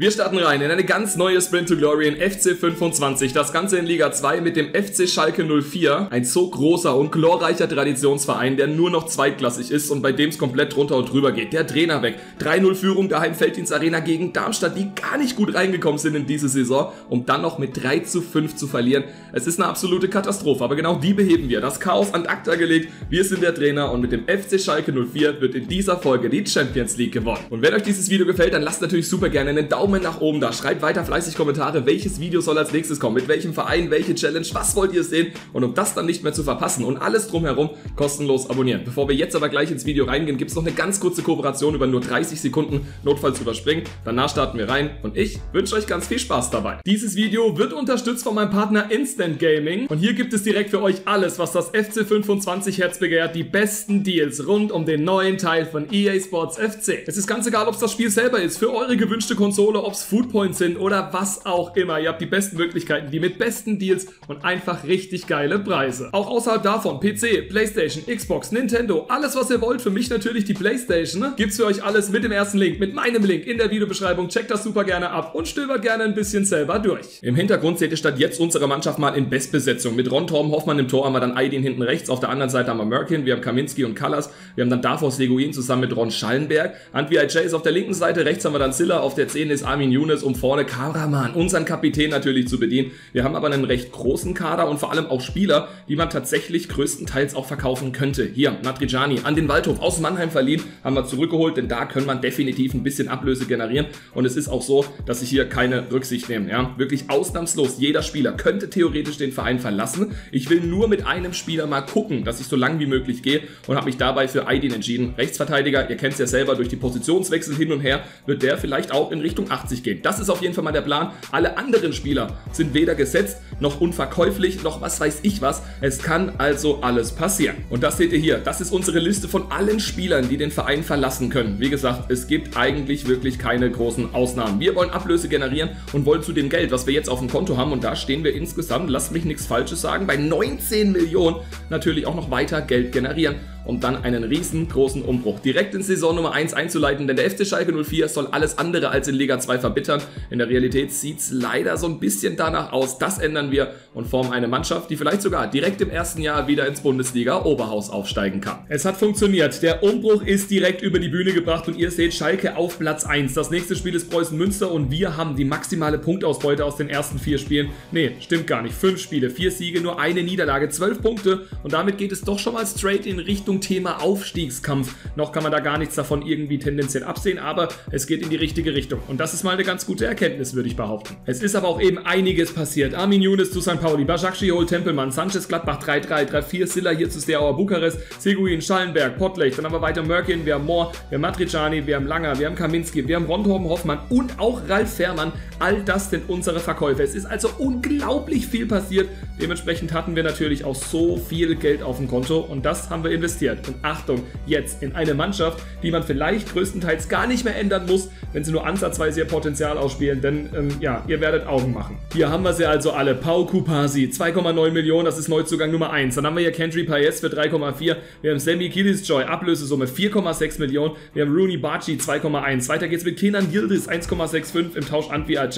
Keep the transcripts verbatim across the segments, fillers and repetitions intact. Wir starten rein in eine ganz neue Sprint to Glory in F C fünfundzwanzig, das Ganze in Liga zwei mit dem F C Schalke null vier, ein so großer und glorreicher Traditionsverein, der nur noch zweitklassig ist und bei dem es komplett runter und drüber geht. Der Trainer weg, drei null Führung der Heimfelddienstarena gegen Darmstadt, die gar nicht gut reingekommen sind in diese Saison, um dann noch mit drei zu fünf zu verlieren. Es ist eine absolute Katastrophe, aber genau die beheben wir. Das Chaos an ACTA gelegt, wir sind der Trainer und mit dem F C Schalke null vier wird in dieser Folge die Champions League gewonnen. Und wenn euch dieses Video gefällt, dann lasst natürlich super gerne einen Daumen nach oben da, schreibt weiter fleißig Kommentare, welches Video soll als nächstes kommen, mit welchem Verein, welche Challenge, was wollt ihr sehen, und um das dann nicht mehr zu verpassen und alles drumherum kostenlos abonnieren. Bevor wir jetzt aber gleich ins Video reingehen, gibt es noch eine ganz kurze Kooperation über nur dreißig Sekunden, notfalls überspringen, danach starten wir rein und ich wünsche euch ganz viel Spaß dabei. Dieses Video wird unterstützt von meinem Partner Instant Gaming und hier gibt es direkt für euch alles, was das F C fünfundzwanzig Herz begehrt, die besten Deals rund um den neuen Teil von E A Sports F C. Es ist ganz egal, ob es das Spiel selber ist, für eure gewünschte Konsole, ob es Foodpoints sind oder was auch immer. Ihr habt die besten Möglichkeiten, die mit besten Deals und einfach richtig geile Preise. Auch außerhalb davon, P C, Playstation, Xbox, Nintendo, alles was ihr wollt, für mich natürlich die Playstation, gibt's für euch alles mit dem ersten Link, mit meinem Link in der Videobeschreibung. Checkt das super gerne ab und stöbert gerne ein bisschen selber durch. Im Hintergrund seht ihr statt jetzt unsere Mannschaft mal in Bestbesetzung. Mit Ron-Thorben Hoffmann im Tor haben wir dann Aydin hinten rechts, auf der anderen Seite haben wir Merkin, wir haben Kaminski und Kallas, wir haben dann Davos Leguin zusammen mit Ron Schallenberg, Antwi-Ij ist auf der linken Seite, rechts haben wir dann Silla, auf der zehn ist Amin Younes, um vorne Kameramann, unseren Kapitän natürlich zu bedienen. Wir haben aber einen recht großen Kader und vor allem auch Spieler, die man tatsächlich größtenteils auch verkaufen könnte. Hier, Natrijani an den Waldhof aus Mannheim verliehen, haben wir zurückgeholt, denn da können man definitiv ein bisschen Ablöse generieren und es ist auch so, dass ich hier keine Rücksicht nehme. Ja, wirklich ausnahmslos, jeder Spieler könnte theoretisch den Verein verlassen. Ich will nur mit einem Spieler mal gucken, dass ich so lang wie möglich gehe und habe mich dabei für Aydin entschieden. Rechtsverteidiger, ihr kennt es ja selber, durch die Positionswechsel hin und her wird der vielleicht auch in Richtung achtzig gehen. Das ist auf jeden Fall mal der Plan. Alle anderen Spieler sind weder gesetzt, noch unverkäuflich, noch was weiß ich was. Es kann also alles passieren. Und das seht ihr hier. Das ist unsere Liste von allen Spielern, die den Verein verlassen können. Wie gesagt, es gibt eigentlich wirklich keine großen Ausnahmen. Wir wollen Ablöse generieren und wollen zu dem Geld, was wir jetzt auf dem Konto haben, und da stehen wir insgesamt, lasst mich nichts Falsches sagen, bei neunzehn Millionen natürlich auch noch weiter Geld generieren, um dann einen riesengroßen Umbruch direkt in Saison Nummer eins einzuleiten, denn der F C Schalke null vier soll alles andere als in Liga zwei verbittern. In der Realität sieht es leider so ein bisschen danach aus. Das ändern wir und formen eine Mannschaft, die vielleicht sogar direkt im ersten Jahr wieder ins Bundesliga-Oberhaus aufsteigen kann. Es hat funktioniert. Der Umbruch ist direkt über die Bühne gebracht und ihr seht Schalke auf Platz eins. Das nächste Spiel ist Preußen-Münster und wir haben die maximale Punktausbeute aus den ersten vier Spielen. Nee, stimmt gar nicht. Fünf Spiele, vier Siege, nur eine Niederlage, zwölf Punkte und damit geht es doch schon mal straight in Richtung Thema Aufstiegskampf. Noch kann man da gar nichts davon irgendwie tendenziell absehen, aber es geht in die richtige Richtung. Und das ist mal eine ganz gute Erkenntnis, würde ich behaupten. Es ist aber auch eben einiges passiert. Amin Younes zu Sankt Pauli, Bajakci holt Tempelmann, Sanchez Gladbach drei drei, drei vier, Silla hier zu Steaua Bukarest, Seguin, Schallenberg, Pottlech, dann haben wir weiter Merkin, wir haben Mohr, wir haben Matrijani, wir haben Langer, wir haben Kaminski, wir haben Ron-Thorben Hoffmann und auch Ralf Fährmann. All das sind unsere Verkäufe. Es ist also unglaublich viel passiert. Dementsprechend hatten wir natürlich auch so viel Geld auf dem Konto und das haben wir investiert. Und Achtung, jetzt in eine Mannschaft, die man vielleicht größtenteils gar nicht mehr ändern muss, wenn sie nur ansatzweise ihr Potenzial ausspielen, denn ähm, ja, ihr werdet Augen machen. Hier haben wir sie also alle. Pau Kupasi, zwei Komma neun Millionen, das ist Neuzugang Nummer eins. Dann haben wir hier Kendry Payet für drei Komma vier. Wir haben Sammy Kilisjoy, Ablösesumme vier Komma sechs Millionen. Wir haben Rooney Barci, zwei Komma eins. Weiter geht's mit Kenan Yildiz, eins Komma fünfundsechzig im Tausch Antwi-Ij.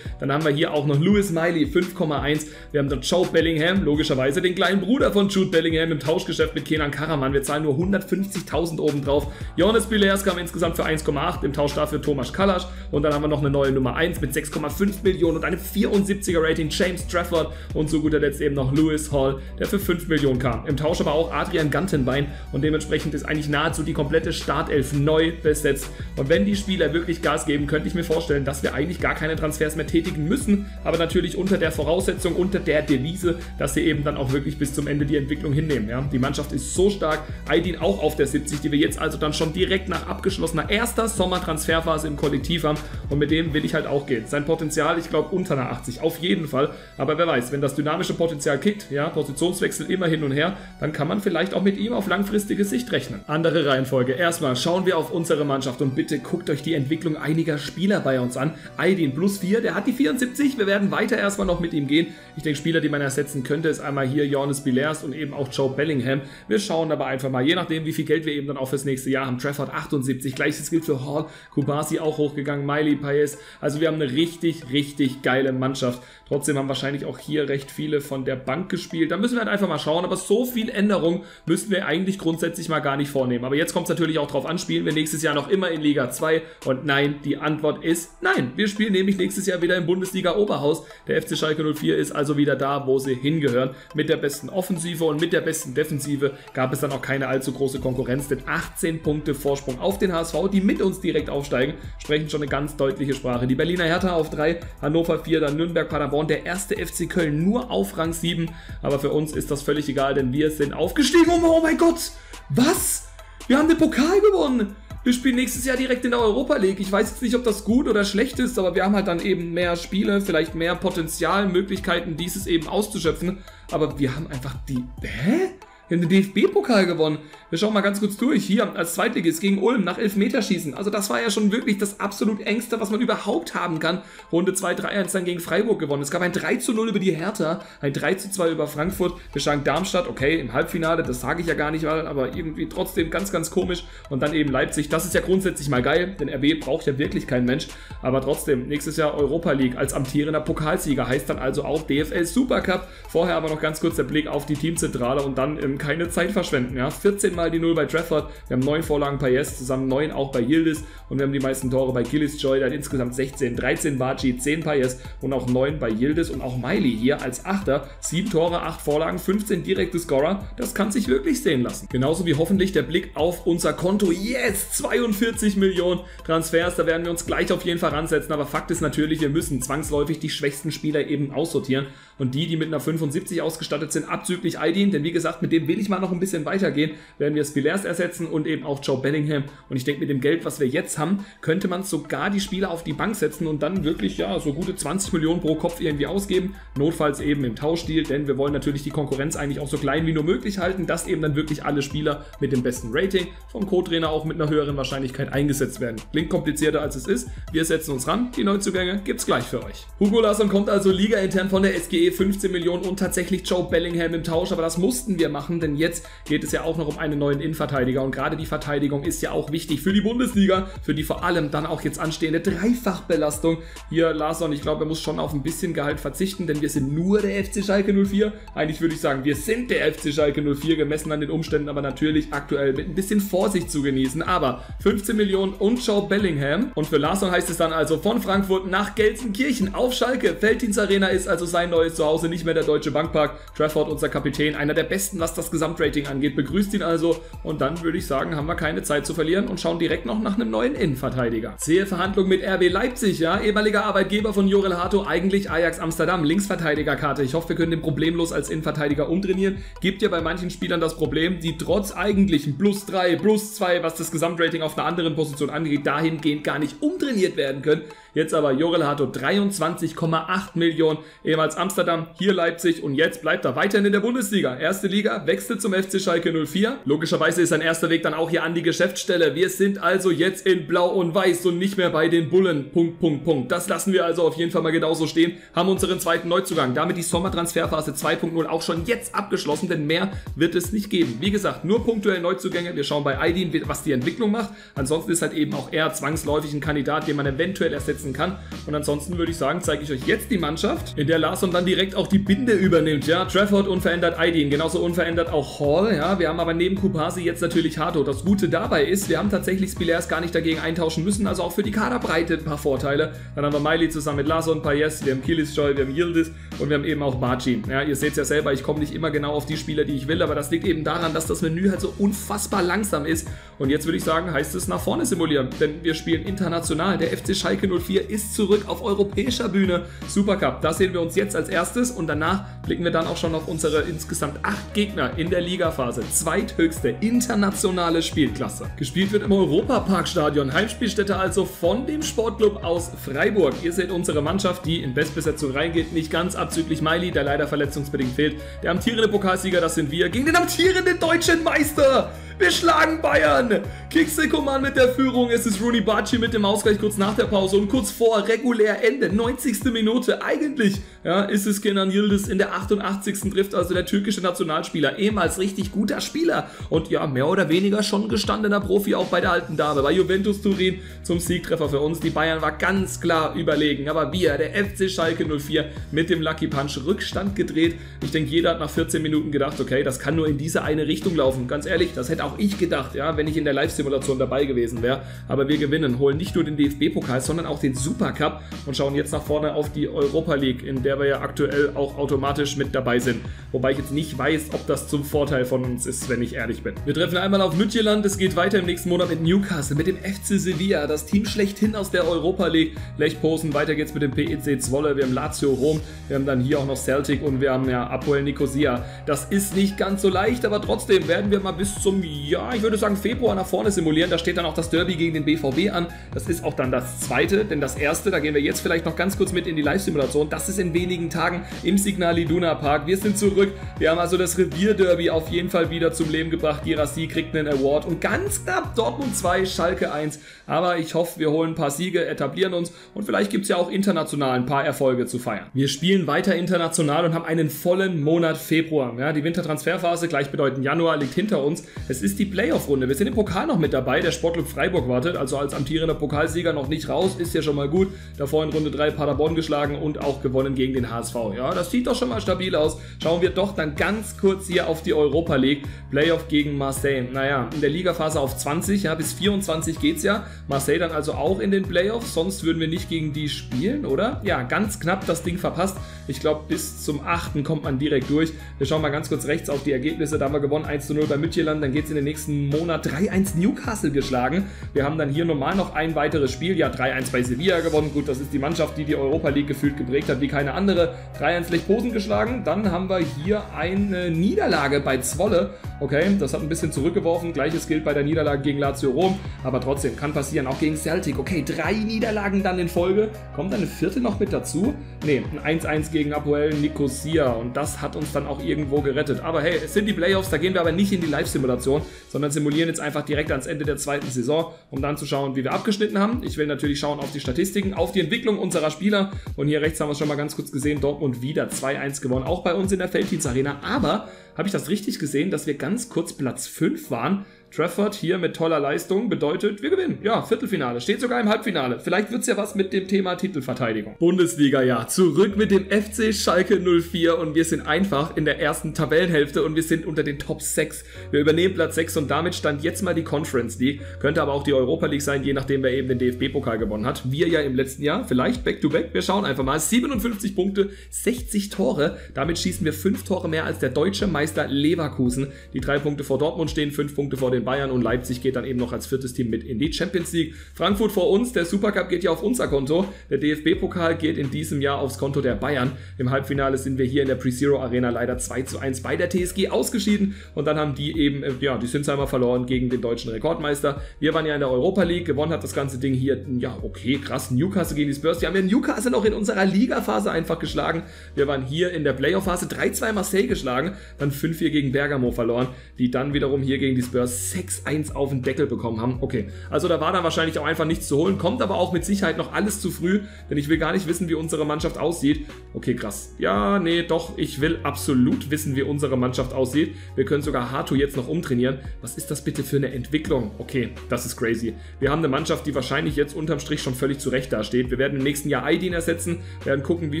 Dann haben wir hier auch noch Lewis Miley, fünf Komma eins. Wir haben dann Joe Bellingham, logischerweise den kleinen Bruder von Jude Bellingham im Tauschgeschäft mit Kenan Karaman. Wir zahlen nur hundertfünfzigtausend obendrauf. Jonas Bilers kam insgesamt für eins Komma acht, im Tausch dafür Tomasz Kallas. Und dann haben wir noch eine neue Nummer eins mit sechs Komma fünf Millionen und einem vierundsiebziger Rating, James Trafford. Und zu guter Letzt eben noch Lewis Hall, der für fünf Millionen kam. Im Tausch aber auch Adrian Gantenbein. Und dementsprechend ist eigentlich nahezu die komplette Startelf neu besetzt. Und wenn die Spieler wirklich Gas geben, könnte ich mir vorstellen, dass wir eigentlich gar keine Transfers mehr tätigen müssen. Aber natürlich unter der Voraussetzung, unter der Devise, dass sie eben dann auch wirklich bis zum Ende die Entwicklung hinnehmen. Ja? Die Mannschaft ist so stark. Aydin auch auf der siebzig, die wir jetzt also dann schon direkt nach abgeschlossener erster Sommertransferphase im Kollektiv haben, und mit dem will ich halt auch gehen. Sein Potenzial, ich glaube, unter einer achtzig, auf jeden Fall, aber wer weiß, wenn das dynamische Potenzial kickt, ja, Positionswechsel immer hin und her, dann kann man vielleicht auch mit ihm auf langfristige Sicht rechnen. Andere Reihenfolge, erstmal schauen wir auf unsere Mannschaft und bitte guckt euch die Entwicklung einiger Spieler bei uns an. Aydin plus vier, der hat die vierundsiebzig, wir werden weiter erstmal noch mit ihm gehen. Ich denke, Spieler, die man ersetzen könnte, ist einmal hier Jonas Bilers und eben auch Joe Bellingham. Wir schauen aber einfach einfach mal, je nachdem, wie viel Geld wir eben dann auch fürs nächste Jahr haben. Trafford achtundsiebzig, gleiches gilt für Hall, Kubasi auch hochgegangen, Miley, Paez. Also wir haben eine richtig, richtig geile Mannschaft. Trotzdem haben wahrscheinlich auch hier recht viele von der Bank gespielt. Da müssen wir halt einfach mal schauen, aber so viel Änderung müssen wir eigentlich grundsätzlich mal gar nicht vornehmen. Aber jetzt kommt es natürlich auch drauf an, spielen wir nächstes Jahr noch immer in Liga zwei? Und nein, die Antwort ist nein. Wir spielen nämlich nächstes Jahr wieder im Bundesliga-Oberhaus. Der F C Schalke null vier ist also wieder da, wo sie hingehören. Mit der besten Offensive und mit der besten Defensive gab es dann auch keine allzu große Konkurrenz, denn achtzehn Punkte Vorsprung auf den H S V, die mit uns direkt aufsteigen, sprechen schon eine ganz deutliche Sprache. Die Berliner Hertha auf drei, Hannover vier, dann Nürnberg, Paderborn, der erste F C Köln nur auf Rang sieben. Aber für uns ist das völlig egal, denn wir sind aufgestiegen. Oh, oh mein Gott, was? Wir haben den Pokal gewonnen. Wir spielen nächstes Jahr direkt in der Europa League. Ich weiß jetzt nicht, ob das gut oder schlecht ist, aber wir haben halt dann eben mehr Spiele, vielleicht mehr Potenzial, Möglichkeiten, dieses eben auszuschöpfen. Aber wir haben einfach die... Hä? Wir haben den D F B-Pokal gewonnen. Wir schauen mal ganz kurz durch. Hier als Zweitligist gegen Ulm nach Elfmeterschießen. Also das war ja schon wirklich das absolut Engste, was man überhaupt haben kann. Runde zwei, drei eins dann gegen Freiburg gewonnen. Es gab ein drei zu null über die Hertha, ein drei zu zwei über Frankfurt. Wir schlagen Darmstadt, okay, im Halbfinale, das sage ich ja gar nicht mal, aber irgendwie trotzdem ganz, ganz komisch. Und dann eben Leipzig, das ist ja grundsätzlich mal geil, denn R B braucht ja wirklich kein Mensch. Aber trotzdem, nächstes Jahr Europa League als amtierender Pokalsieger, heißt dann also auch D F L Supercup. Vorher aber noch ganz kurz der Blick auf die Teamzentrale und dann im keine Zeit verschwenden. Ja, vierzehn Mal die Null bei Trafford, wir haben neun Vorlagen bei Yes, zusammen neun auch bei Yildiz und wir haben die meisten Tore bei Gillis-Joy, dann insgesamt sechzehn, dreizehn Baci, zehn bei Yes und auch neun bei Yildiz und auch Miley hier als Achter, sieben Tore, acht Vorlagen, fünfzehn direkte Scorer, das kann sich wirklich sehen lassen. Genauso wie hoffentlich der Blick auf unser Konto, yes, zweiundvierzig Millionen Transfers, da werden wir uns gleich auf jeden Fall ransetzen, aber Fakt ist natürlich, wir müssen zwangsläufig die schwächsten Spieler eben aussortieren und die, die mit einer fünfundsiebzig ausgestattet sind, abzüglich Aydin, denn wie gesagt, mit dem will ich mal noch ein bisschen weitergehen, werden wir Bilers ersetzen und eben auch Joe Bellingham und ich denke, mit dem Geld, was wir jetzt haben, könnte man sogar die Spieler auf die Bank setzen und dann wirklich, ja, so gute zwanzig Millionen pro Kopf irgendwie ausgeben, notfalls eben im Tauschstil, denn wir wollen natürlich die Konkurrenz eigentlich auch so klein wie nur möglich halten, dass eben dann wirklich alle Spieler mit dem besten Rating vom Co-Trainer auch mit einer höheren Wahrscheinlichkeit eingesetzt werden. Klingt komplizierter als es ist, wir setzen uns ran, die Neuzugänge gibt's gleich für euch. Hugo Larsson kommt also ligaintern von der S G E, fünfzehn Millionen und tatsächlich Joe Bellingham im Tausch, aber das mussten wir machen. Denn jetzt geht es ja auch noch um einen neuen Innenverteidiger und gerade die Verteidigung ist ja auch wichtig für die Bundesliga, für die vor allem dann auch jetzt anstehende Dreifachbelastung. Hier Larsson, ich glaube, er muss schon auf ein bisschen Gehalt verzichten, denn wir sind nur der F C Schalke null vier. Eigentlich würde ich sagen, wir sind der F C Schalke null vier, gemessen an den Umständen, aber natürlich aktuell mit ein bisschen Vorsicht zu genießen. Aber fünfzehn Millionen und Joe Bellingham. Und für Larsson heißt es dann also von Frankfurt nach Gelsenkirchen auf Schalke. Veltins Arena ist also sein neues Zuhause, nicht mehr der Deutsche Bankpark. Trafford, unser Kapitän, einer der besten, was das Gesamtrating angeht, begrüßt ihn also und dann würde ich sagen, haben wir keine Zeit zu verlieren und schauen direkt noch nach einem neuen Innenverteidiger. Zähe Verhandlung mit R B Leipzig, ja, ehemaliger Arbeitgeber von Jorrel Hato, eigentlich Ajax Amsterdam, Linksverteidigerkarte. Ich hoffe, wir können den problemlos als Innenverteidiger umtrainieren. Gibt ja bei manchen Spielern das Problem, die trotz eigentlichen plus drei, plus zwei, was das Gesamtrating auf einer anderen Position angeht, dahingehend gar nicht umtrainiert werden können. Jetzt aber Jorrel Hato, dreiundzwanzig Komma acht Millionen, ehemals Amsterdam, hier Leipzig und jetzt bleibt er weiterhin in der Bundesliga. Erste Liga, wechselt zum F C Schalke null vier. Logischerweise ist sein erster Weg dann auch hier an die Geschäftsstelle. Wir sind also jetzt in Blau und Weiß und nicht mehr bei den Bullen. Punkt, Punkt, Punkt. Das lassen wir also auf jeden Fall mal genauso stehen. Haben unseren zweiten Neuzugang. Damit die Sommertransferphase zwei Punkt null auch schon jetzt abgeschlossen, denn mehr wird es nicht geben. Wie gesagt, nur punktuell Neuzugänge. Wir schauen bei Aydin, was die Entwicklung macht. Ansonsten ist halt eben auch er zwangsläufig ein Kandidat, den man eventuell ersetzen kann. Und ansonsten würde ich sagen, zeige ich euch jetzt die Mannschaft, in der Larsson dann direkt auch die Binde übernimmt. Ja, Trafford unverändert, Aydin genauso unverändert auch Hall, ja, wir haben aber neben Kubasi jetzt natürlich Hato. Das Gute dabei ist, wir haben tatsächlich Bilers gar nicht dagegen eintauschen müssen, also auch für die Kaderbreite ein paar Vorteile. Dann haben wir Miley zusammen mit Larsson, Paez, wir haben Kilisjoy, wir haben Yildiz und wir haben eben auch Baci. Ja, ihr seht es ja selber, ich komme nicht immer genau auf die Spieler, die ich will, aber das liegt eben daran, dass das Menü halt so unfassbar langsam ist und jetzt würde ich sagen, heißt es nach vorne simulieren, denn wir spielen international. Der F C Schalke null vier ist zurück auf europäischer Bühne. Supercup, das sehen wir uns jetzt als erstes und danach blicken wir dann auch schon auf unsere insgesamt acht Gegner in der Ligaphase, zweithöchste internationale Spielklasse. Gespielt wird im Europaparkstadion, Heimspielstätte also von dem Sportclub aus Freiburg. Ihr seht unsere Mannschaft, die in Bestbesetzung reingeht, nicht ganz abzüglich Miley, der leider verletzungsbedingt fehlt. Der amtierende Pokalsieger, das sind wir, gegen den amtierenden deutschen Meister. Wir schlagen Bayern. Kicks-Sekoman mit der Führung. Es ist Rooney Barci mit dem Ausgleich kurz nach der Pause und kurz vor regulär Ende. neunzigste Minute. Eigentlich ja, ist es Kenan Yildiz in der achtundachtzigsten trifft, also der türkische Nationalspieler. Ehemals richtig guter Spieler. Und ja, mehr oder weniger schon gestandener Profi auch bei der alten Dame. Bei Juventus Turin zum Siegtreffer für uns. Die Bayern war ganz klar überlegen. Aber wir, der F C Schalke null vier, mit dem Lucky Punch Rückstand gedreht. Ich denke, jeder hat nach vierzehn Minuten gedacht, okay, das kann nur in diese eine Richtung laufen. Ganz ehrlich, das hätte auch ich gedacht, ja, wenn ich in der Live-Simulation dabei gewesen wäre. Aber wir gewinnen, holen nicht nur den D F B-Pokal, sondern auch den Supercup und schauen jetzt nach vorne auf die Europa League, in der wir ja aktuell auch automatisch mit dabei sind. Wobei ich jetzt nicht weiß, ob das zum Vorteil von uns ist, wenn ich ehrlich bin. Wir treffen einmal auf Midtjylland. Es geht weiter im nächsten Monat mit Newcastle, mit dem F C Sevilla, das Team schlechthin aus der Europa League. Lech Posen, weiter geht's mit dem P E C Zwolle, wir haben Lazio Rom, wir haben dann hier auch noch Celtic und wir haben ja APOEL Nikosia. Das ist nicht ganz so leicht, aber trotzdem werden wir mal bis zum, ja, ich würde sagen Februar nach vorne simulieren. Da steht dann auch das Derby gegen den B V B an. Das ist auch dann das zweite, denn das erste, da gehen wir jetzt vielleicht noch ganz kurz mit in die Live-Simulation. Das ist in wenigen Tagen im Signal Iduna Park. Wir sind zurück. Wir haben also das Revierderby auf jeden Fall wieder zum Leben gebracht. Girassi kriegt einen Award und ganz knapp Dortmund zwei, Schalke eins. Aber ich hoffe, wir holen ein paar Siege, etablieren uns und vielleicht gibt es ja auch international ein paar Erfolge zu feiern. Wir spielen weiter international und haben einen vollen Monat Februar. Ja, die Wintertransferphase, gleichbedeutend Januar, liegt hinter uns. Es ist die Playoff-Runde. Wir sind im Pokal noch mit dabei. Der Sportclub Freiburg wartet, also als amtierender Pokalsieger noch nicht raus. Ist ja schon mal gut. Davor in Runde drei Paderborn geschlagen und auch gewonnen gegen den H S V. Ja, das sieht doch schon mal stabil aus. Schauen wir doch dann ganz kurz hier auf die Europa League. Playoff gegen Marseille. Naja, in der Ligaphase auf zwanzig, ja, bis vierundzwanzig geht's ja. Marseille dann also auch in den Playoffs. Sonst würden wir nicht gegen die spielen, oder? Ja, ganz knapp das Ding verpasst. Ich glaube, bis zum achten kommt man direkt durch. Wir schauen mal ganz kurz rechts auf die Ergebnisse. Da haben wir gewonnen eins zu null bei Midtjylland. Dann geht es in den nächsten Monat drei eins Newcastle geschlagen. Wir haben dann hier normal noch ein weiteres Spiel. Ja, drei eins bei Sevilla gewonnen. Gut, das ist die Mannschaft, die die Europa League gefühlt geprägt hat wie keine andere. drei eins Lech Posen geschlagen. Dann haben wir hier eine Niederlage bei Zwolle. Okay, das hat ein bisschen zurückgeworfen. Gleiches gilt bei der Niederlage gegen Lazio Rom. Aber trotzdem, kann passieren. Auch gegen Celtic. Okay, drei Niederlagen dann in Folge. Kommt dann eine vierte noch mit dazu? Ne, ein eins eins gegen APOEL Nikosia. Und das hat uns dann auch irgendwo gerettet. Aber hey, es sind die Playoffs. Da gehen wir aber nicht in die Live-Simulation, sondern simulieren jetzt einfach direkt ans Ende der zweiten Saison, um dann zu schauen, wie wir abgeschnitten haben. Ich will natürlich schauen auf die Statistiken, auf die Entwicklung unserer Spieler. Und hier rechts haben wir es schon mal ganz kurz gesehen. Dortmund wieder zwei eins gewonnen. Auch bei uns in der Felddienst Arena. Aber habe ich das richtig gesehen, dass wir ganz kurz Platz fünf waren? Trafford hier mit toller Leistung bedeutet, wir gewinnen. Ja, Viertelfinale. Steht sogar im Halbfinale. Vielleicht wird es ja was mit dem Thema Titelverteidigung. Bundesliga, ja. Zurück mit dem F C Schalke null vier und wir sind einfach in der ersten Tabellenhälfte und wir sind unter den Top sechs. Wir übernehmen Platz sechs und damit stand jetzt mal die Conference League. Könnte aber auch die Europa League sein, je nachdem wer eben den D F B-Pokal gewonnen hat. Wir ja im letzten Jahr. Vielleicht back-to-back. Wir schauen einfach mal. siebenundfünfzig Punkte, sechzig Tore. Damit schießen wir fünf Tore mehr als der deutsche Meister Leverkusen. Die drei Punkte vor Dortmund stehen, fünf Punkte vor den Bayern und Leipzig geht dann eben noch als viertes Team mit in die Champions League. Frankfurt vor uns, der Supercup geht ja auf unser Konto. Der D F B-Pokal geht in diesem Jahr aufs Konto der Bayern. Im Halbfinale sind wir hier in der Pre-Zero Arena leider zwei zu eins bei der T S G ausgeschieden und dann haben die eben, ja, die Sinsheimer verloren gegen den deutschen Rekordmeister. Wir waren ja in der Europa League, gewonnen hat das ganze Ding hier, ja, okay, krass, Newcastle gegen die Spurs. Die haben ja Newcastle noch in unserer Liga-Phase einfach geschlagen. Wir waren hier in der Playoff-Phase drei zwei Marseille geschlagen, dann fünf vier gegen Bergamo verloren, die dann wiederum hier gegen die Spurs sechs eins auf den Deckel bekommen haben. Okay, also da war dann wahrscheinlich auch einfach nichts zu holen. Kommt aber auch mit Sicherheit noch alles zu früh, denn ich will gar nicht wissen, wie unsere Mannschaft aussieht. Okay, krass. Ja, nee, doch, ich will absolut wissen, wie unsere Mannschaft aussieht. Wir können sogar Hato jetzt noch umtrainieren. Was ist das bitte für eine Entwicklung? Okay, das ist crazy. Wir haben eine Mannschaft, die wahrscheinlich jetzt unterm Strich schon völlig zurecht dasteht. Wir werden im nächsten Jahr Aydin ersetzen, werden gucken, wie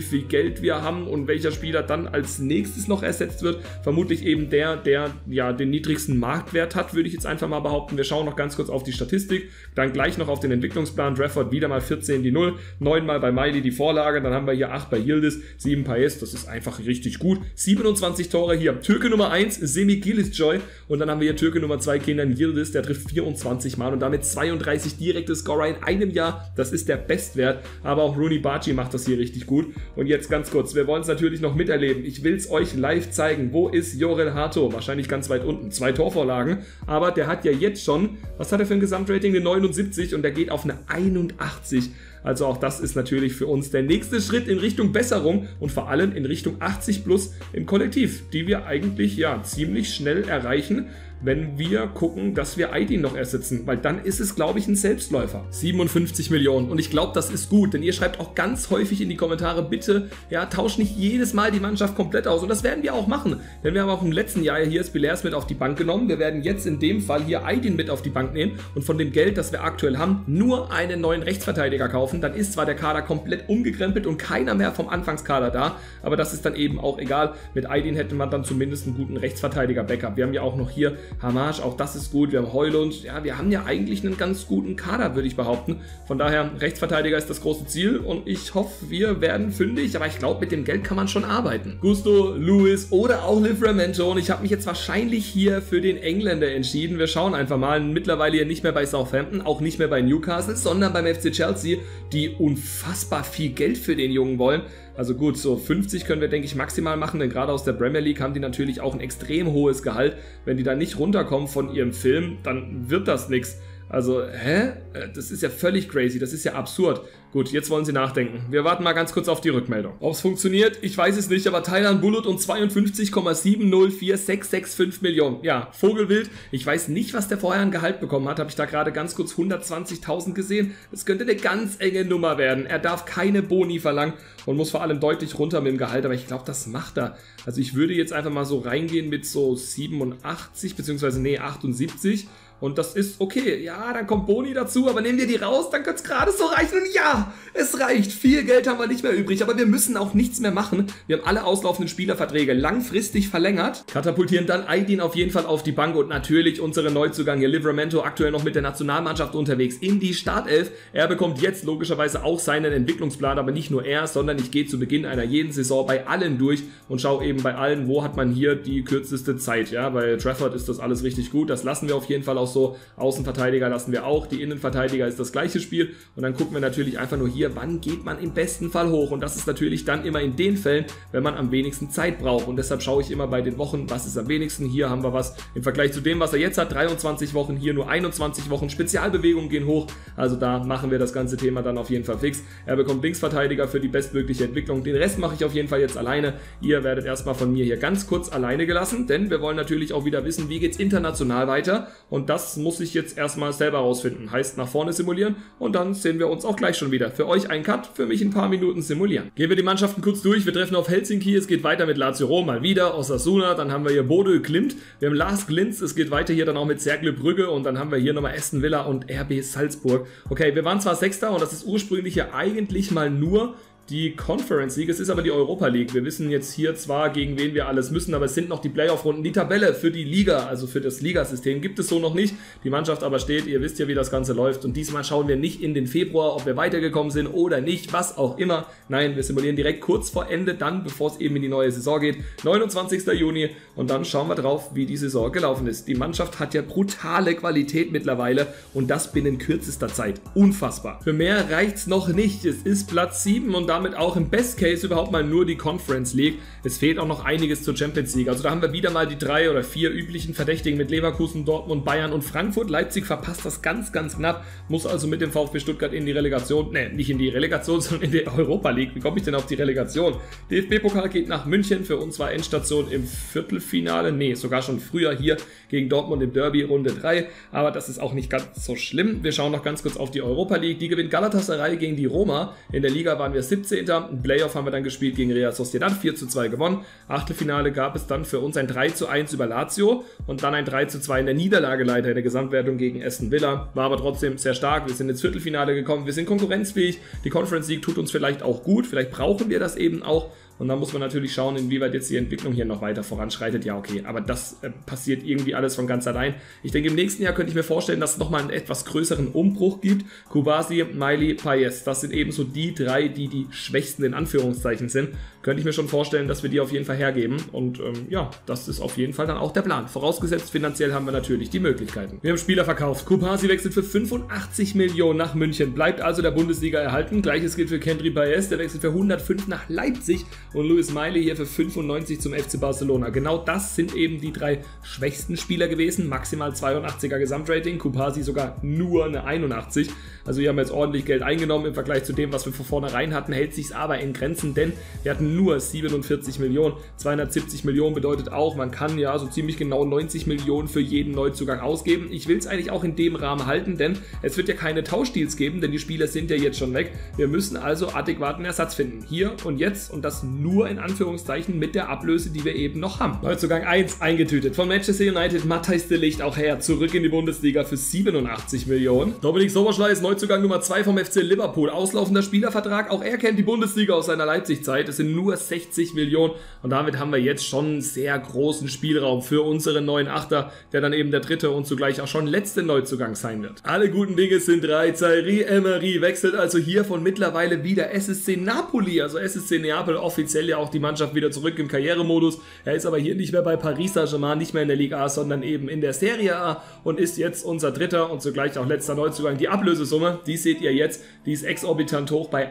viel Geld wir haben und welcher Spieler dann als nächstes noch ersetzt wird. Vermutlich eben der, der ja den niedrigsten Marktwert hat, würde ich jetzt einfach mal behaupten. Wir schauen noch ganz kurz auf die Statistik, dann gleich noch auf den Entwicklungsplan. Trafford wieder mal vierzehn die Null, neun mal bei Miley die Vorlage, dann haben wir hier acht bei Yildiz, sieben Paes, das ist einfach richtig gut. siebenundzwanzig Tore hier, Türke Nummer eins, Semih Gillisjoy und dann haben wir hier Türke Nummer zwei, Kenan Yildiz, der trifft vierundzwanzig Mal und damit zweiunddreißig direkte Scorer in einem Jahr, das ist der Bestwert, aber auch Rooney Barci macht das hier richtig gut. Und jetzt ganz kurz, wir wollen es natürlich noch miterleben, ich will es euch live zeigen, wo ist Jorrel Hato? Wahrscheinlich ganz weit unten, zwei Torvorlagen, aber der hat ja jetzt schon, was hat er für ein Gesamtrating? Eine neunundsiebzig und der geht auf eine einundachtzig. Also auch das ist natürlich für uns der nächste Schritt in Richtung Besserung und vor allem in Richtung achtzig plus im Kollektiv, die wir eigentlich ja ziemlich schnell erreichen. wenn wir gucken, dass wir Aydin noch ersetzen, weil dann ist es, glaube ich, ein Selbstläufer. siebenundfünfzig Millionen, und ich glaube, das ist gut, denn ihr schreibt auch ganz häufig in die Kommentare, bitte, ja, tauscht nicht jedes Mal die Mannschaft komplett aus, und das werden wir auch machen, denn wir haben auch im letzten Jahr hier Bilers mit auf die Bank genommen, wir werden jetzt in dem Fall hier Aydin mit auf die Bank nehmen und von dem Geld, das wir aktuell haben, nur einen neuen Rechtsverteidiger kaufen, dann ist zwar der Kader komplett umgekrempelt und keiner mehr vom Anfangskader da, aber das ist dann eben auch egal, mit Aydin hätte man dann zumindest einen guten Rechtsverteidiger-Backup, wir haben ja auch noch hier Hamash, auch das ist gut, wir haben Heulund, ja, wir haben ja eigentlich einen ganz guten Kader, würde ich behaupten, von daher, Rechtsverteidiger ist das große Ziel und ich hoffe, wir werden fündig, aber ich glaube, mit dem Geld kann man schon arbeiten. Gusto, Lewis oder auch Livramento, und ich habe mich jetzt wahrscheinlich hier für den Engländer entschieden, wir schauen einfach mal, mittlerweile hier nicht mehr bei Southampton, auch nicht mehr bei Newcastle, sondern beim F C Chelsea, die unfassbar viel Geld für den Jungen wollen. Also gut, so fünfzig können wir, denke ich, maximal machen, denn gerade aus der Premier League haben die natürlich auch ein extrem hohes Gehalt. Wenn die da nicht runterkommen von ihrem Film, dann wird das nichts. Also, hä? Das ist ja völlig crazy, das ist ja absurd. Gut, jetzt wollen sie nachdenken. Wir warten mal ganz kurz auf die Rückmeldung. Ob es funktioniert, ich weiß es nicht, aber Taylan Bulut und zweiundfünfzig Komma sieben null vier sechs sechs fünf Millionen. Ja, Vogelwild. Ich weiß nicht, was der vorher an Gehalt bekommen hat. Habe ich da gerade ganz kurz hundertzwanzigtausend gesehen. Das könnte eine ganz enge Nummer werden. Er darf keine Boni verlangen und muss vor allem deutlich runter mit dem Gehalt, aber ich glaube, das macht er. Also ich würde jetzt einfach mal so reingehen mit so siebenundachtzig, beziehungsweise nee, achtundsiebzig. Und das ist okay. Ja, dann kommt Boni dazu, aber nehmen wir die raus, dann kann es gerade so reichen. Und ja, es reicht. Viel Geld haben wir nicht mehr übrig, aber wir müssen auch nichts mehr machen. Wir haben alle auslaufenden Spielerverträge langfristig verlängert. Katapultieren dann Aydin auf jeden Fall auf die Bank und natürlich unsere Neuzugänge. Livramento aktuell noch mit der Nationalmannschaft unterwegs in die Startelf. Er bekommt jetzt logischerweise auch seinen Entwicklungsplan, aber nicht nur er, sondern ich gehe zu Beginn einer jeden Saison bei allen durch und schaue eben bei allen, wo hat man hier die kürzeste Zeit. Ja, bei Trafford ist das alles richtig gut. Das lassen wir auf jeden Fall aus. So, Außenverteidiger lassen wir auch, die Innenverteidiger ist das gleiche Spiel und dann gucken wir natürlich einfach nur hier, wann geht man im besten Fall hoch, und das ist natürlich dann immer in den Fällen, wenn man am wenigsten Zeit braucht, und deshalb schaue ich immer bei den Wochen, was ist am wenigsten, hier haben wir was im Vergleich zu dem, was er jetzt hat, dreiundzwanzig Wochen, hier nur einundzwanzig Wochen, Spezialbewegungen gehen hoch, also da machen wir das ganze Thema dann auf jeden Fall fix. Er bekommt Linksverteidiger für die bestmögliche Entwicklung, den Rest mache ich auf jeden Fall jetzt alleine, ihr werdet erstmal von mir hier ganz kurz alleine gelassen, denn wir wollen natürlich auch wieder wissen, wie geht es international weiter, und das Das muss ich jetzt erstmal selber rausfinden. Heißt, nach vorne simulieren und dann sehen wir uns auch gleich schon wieder. Für euch ein Cut, für mich ein paar Minuten simulieren. Gehen wir die Mannschaften kurz durch. Wir treffen auf Helsinki. Es geht weiter mit Lazio Rom, mal wieder Osasuna. Dann haben wir hier Bodø Glimt. Wir haben Lars Glinz. Es geht weiter hier dann auch mit Cercle Brügge. Und dann haben wir hier nochmal Aston Villa und R B Salzburg. Okay, wir waren zwar Sechster und das ist ursprünglich ja eigentlich mal nur die Conference League, es ist aber die Europa League. Wir wissen jetzt hier zwar, gegen wen wir alles müssen, aber es sind noch die Playoff-Runden. Die Tabelle für die Liga, also für das Ligasystem, gibt es so noch nicht. Die Mannschaft aber steht, ihr wisst ja, wie das Ganze läuft. Und diesmal schauen wir nicht in den Februar, ob wir weitergekommen sind oder nicht, was auch immer. Nein, wir simulieren direkt kurz vor Ende, dann, bevor es eben in die neue Saison geht, neunundzwanzigsten Juni. Und dann schauen wir drauf, wie die Saison gelaufen ist. Die Mannschaft hat ja brutale Qualität mittlerweile und das binnen kürzester Zeit. Unfassbar. Für mehr reicht's noch nicht. Es ist Platz sieben und da damit auch im Best Case überhaupt mal nur die Conference League. Es fehlt auch noch einiges zur Champions League. Also da haben wir wieder mal die drei oder vier üblichen Verdächtigen mit Leverkusen, Dortmund, Bayern und Frankfurt. Leipzig verpasst das ganz, ganz knapp. Muss also mit dem VfB Stuttgart in die Relegation. Ne, nicht in die Relegation, sondern in die Europa League. Wie komme ich denn auf die Relegation? D F B-Pokal geht nach München. Für uns war Endstation im Viertelfinale. Ne, sogar schon früher hier gegen Dortmund im Derby Runde drei. Aber das ist auch nicht ganz so schlimm. Wir schauen noch ganz kurz auf die Europa League. Die gewinnt Galatasaray gegen die Roma. In der Liga waren wir siebzehn. Im Playoff haben wir dann gespielt gegen Real Sociedad, vier zu zwei gewonnen. Achtelfinale gab es dann für uns ein drei zu eins über Lazio und dann ein drei zu zwei in der Niederlage leider in der Gesamtwertung gegen Aston Villa. War aber trotzdem sehr stark, wir sind ins Viertelfinale gekommen, wir sind konkurrenzfähig. Die Conference League tut uns vielleicht auch gut, vielleicht brauchen wir das eben auch. Und dann muss man natürlich schauen, inwieweit jetzt die Entwicklung hier noch weiter voranschreitet. Ja, okay, aber das äh, passiert irgendwie alles von ganz allein. Ich denke, im nächsten Jahr könnte ich mir vorstellen, dass es nochmal einen etwas größeren Umbruch gibt. Kubasi, Miley, Payet, das sind ebenso die drei, die die schwächsten in Anführungszeichen sind. Könnte ich mir schon vorstellen, dass wir die auf jeden Fall hergeben. Und ähm, ja, das ist auf jeden Fall dann auch der Plan. Vorausgesetzt, finanziell haben wir natürlich die Möglichkeiten. Wir haben Spieler verkauft. Kubasi wechselt für fünfundachtzig Millionen nach München, bleibt also der Bundesliga erhalten. Gleiches gilt für Kendry Payet, der wechselt für hundertfünf nach Leipzig. und Luis Meili hier für fünfundneunzig zum F C Barcelona. Genau das sind eben die drei schwächsten Spieler gewesen, maximal zweiundachtziger Gesamtrating, Kupasi sogar nur eine einundachtzig. Also hier haben wir jetzt ordentlich Geld eingenommen im Vergleich zu dem, was wir von vornherein hatten, hält sich's aber in Grenzen, denn wir hatten nur siebenundvierzig Millionen, zweihundertsiebzig Millionen bedeutet auch, man kann ja so ziemlich genau neunzig Millionen für jeden Neuzugang ausgeben. Ich will es eigentlich auch in dem Rahmen halten, denn es wird ja keine Tauschdeals geben, denn die Spieler sind ja jetzt schon weg. Wir müssen also adäquaten Ersatz finden, hier und jetzt, und das nur in Anführungszeichen mit der Ablöse, die wir eben noch haben. Neuzugang eins eingetütet von Manchester United, Matthijs de Ligt auch her, zurück in die Bundesliga für siebenundachtzig Millionen. Dominik Soboschlei ist Neuzugang Nummer zwei vom F C Liverpool, auslaufender Spielervertrag, auch er kennt die Bundesliga aus seiner Leipzig-Zeit, es sind nur sechzig Millionen und damit haben wir jetzt schon einen sehr großen Spielraum für unseren neuen Achter, der dann eben der dritte und zugleich auch schon letzte Neuzugang sein wird. Alle guten Dinge sind drei, Zaïri Emery wechselt also hier von mittlerweile wieder S S C Napoli, also S S C Neapel, offiziell ja auch die Mannschaft wieder zurück im Karrieremodus. Er ist aber hier nicht mehr bei Paris Saint-Germain, nicht mehr in der Liga A, sondern eben in der Serie A und ist jetzt unser dritter und zugleich auch letzter Neuzugang. Die Ablösesumme, die seht ihr jetzt, die ist exorbitant hoch bei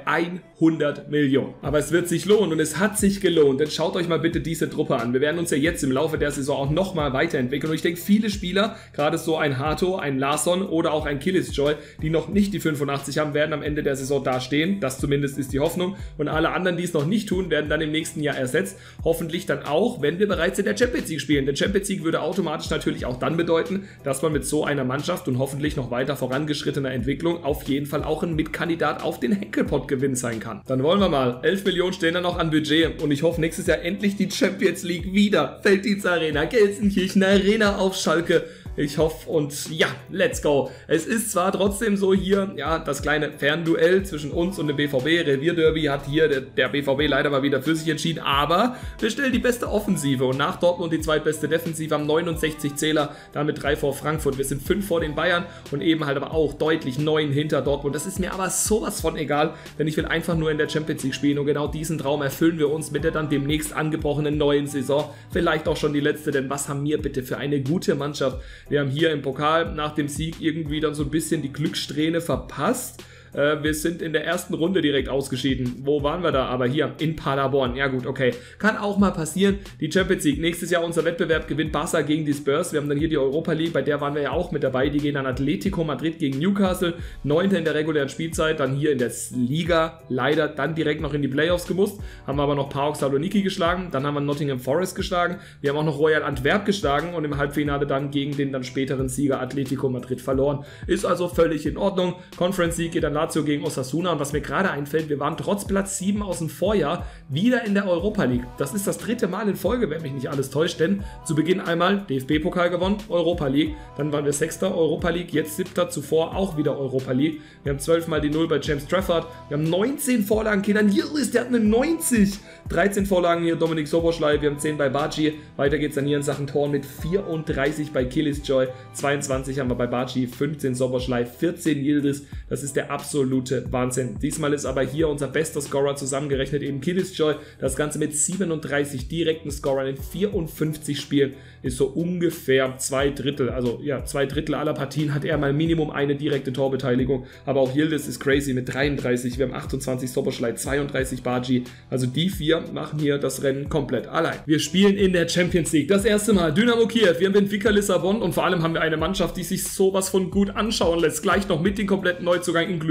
hundert Millionen. Aber es wird sich lohnen und es hat sich gelohnt, denn schaut euch mal bitte diese Truppe an. Wir werden uns ja jetzt im Laufe der Saison auch nochmal weiterentwickeln und ich denke, viele Spieler, gerade so ein Hato, ein Larsson oder auch ein Kilisjoy, die noch nicht die fünfundachtzig haben, werden am Ende der Saison dastehen. Das zumindest ist die Hoffnung und alle anderen, die es noch nicht tun, werden dann im nächsten Jahr ersetzt. Hoffentlich dann auch, wenn wir bereits in der Champions League spielen. Denn Champions League würde automatisch natürlich auch dann bedeuten, dass man mit so einer Mannschaft und hoffentlich noch weiter vorangeschrittener Entwicklung auf jeden Fall auch ein Mitkandidat auf den Henkelpott-Gewinn sein kann. Dann wollen wir mal. elf Millionen stehen da noch an Budget und ich hoffe nächstes Jahr endlich die Champions League wieder. Felddienst Arena, Gelsenkirchen Arena auf Schalke. Ich hoffe und ja, let's go. Es ist zwar trotzdem so hier, ja, das kleine Fernduell zwischen uns und dem B V B. Revierderby hat hier der, der B V B leider mal wieder für sich entschieden, aber wir stellen die beste Offensive und nach Dortmund die zweitbeste Defensive, haben neunundsechzig Zähler, damit drei vor Frankfurt. Wir sind fünf vor den Bayern und eben halt aber auch deutlich neun hinter Dortmund. Das ist mir aber sowas von egal, denn ich will einfach nur in der Champions League spielen und genau diesen Traum erfüllen wir uns mit der dann demnächst angebrochenen neuen Saison. Vielleicht auch schon die letzte, denn was haben wir bitte für eine gute Mannschaft? Wir haben hier im Pokal nach dem Sieg irgendwie dann so ein bisschen die Glückssträhne verpasst. Wir sind in der ersten Runde direkt ausgeschieden. Wo waren wir da? Aber hier, in Paderborn. Ja gut, okay. Kann auch mal passieren. Die Champions League. Nächstes Jahr unser Wettbewerb, gewinnt Barca gegen die Spurs. Wir haben dann hier die Europa League, bei der waren wir ja auch mit dabei. Die gehen an Atletico Madrid gegen Newcastle. Neunter in der regulären Spielzeit. Dann hier in der Liga. Leider dann direkt noch in die Playoffs gemusst. Haben wir aber noch P A O K Saloniki geschlagen. Dann haben wir Nottingham Forest geschlagen. Wir haben auch noch Royal Antwerp geschlagen. Und im Halbfinale dann gegen den dann späteren Sieger Atletico Madrid verloren. Ist also völlig in Ordnung. Conference League geht dann Lazio gegen Osasuna und was mir gerade einfällt, wir waren trotz Platz sieben aus dem Vorjahr wieder in der Europa League. Das ist das dritte Mal in Folge, wenn mich nicht alles täuscht, denn zu Beginn einmal D F B-Pokal gewonnen, Europa League, dann waren wir Sechster, Europa League, jetzt Siebter, zuvor auch wieder Europa League. Wir haben zwölfmal die Null bei James Trafford, wir haben neunzehn Vorlagen, Kenan Yildiz, der hat eine neunzig, dreizehn Vorlagen hier, Dominik Soboschlei, wir haben zehn bei Baci, weiter geht's dann hier in Sachen Toren mit vierunddreißig bei Kilisjoy, zweiundzwanzig haben wir bei Baci, fünfzehn Soboschlei, vierzehn Yildiz, das ist der absolute Wahnsinn. Diesmal ist aber hier unser bester Scorer zusammengerechnet eben Kilisjoy. Das Ganze mit siebenunddreißig direkten Scorern in vierundfünfzig Spielen ist so ungefähr zwei Drittel. Also ja, zwei Drittel aller Partien hat er mal Minimum eine direkte Torbeteiligung. Aber auch Yildiz ist crazy mit dreiunddreißig. Wir haben achtundzwanzig Soboschlei, zweiunddreißig Baci. Also die vier machen hier das Rennen komplett allein. Wir spielen in der Champions League. Das erste Mal Dynamo Kiew. Wir haben Benfica Lissabon und vor allem haben wir eine Mannschaft, die sich sowas von gut anschauen lässt. Gleich noch mit den kompletten Neuzugang inklusive.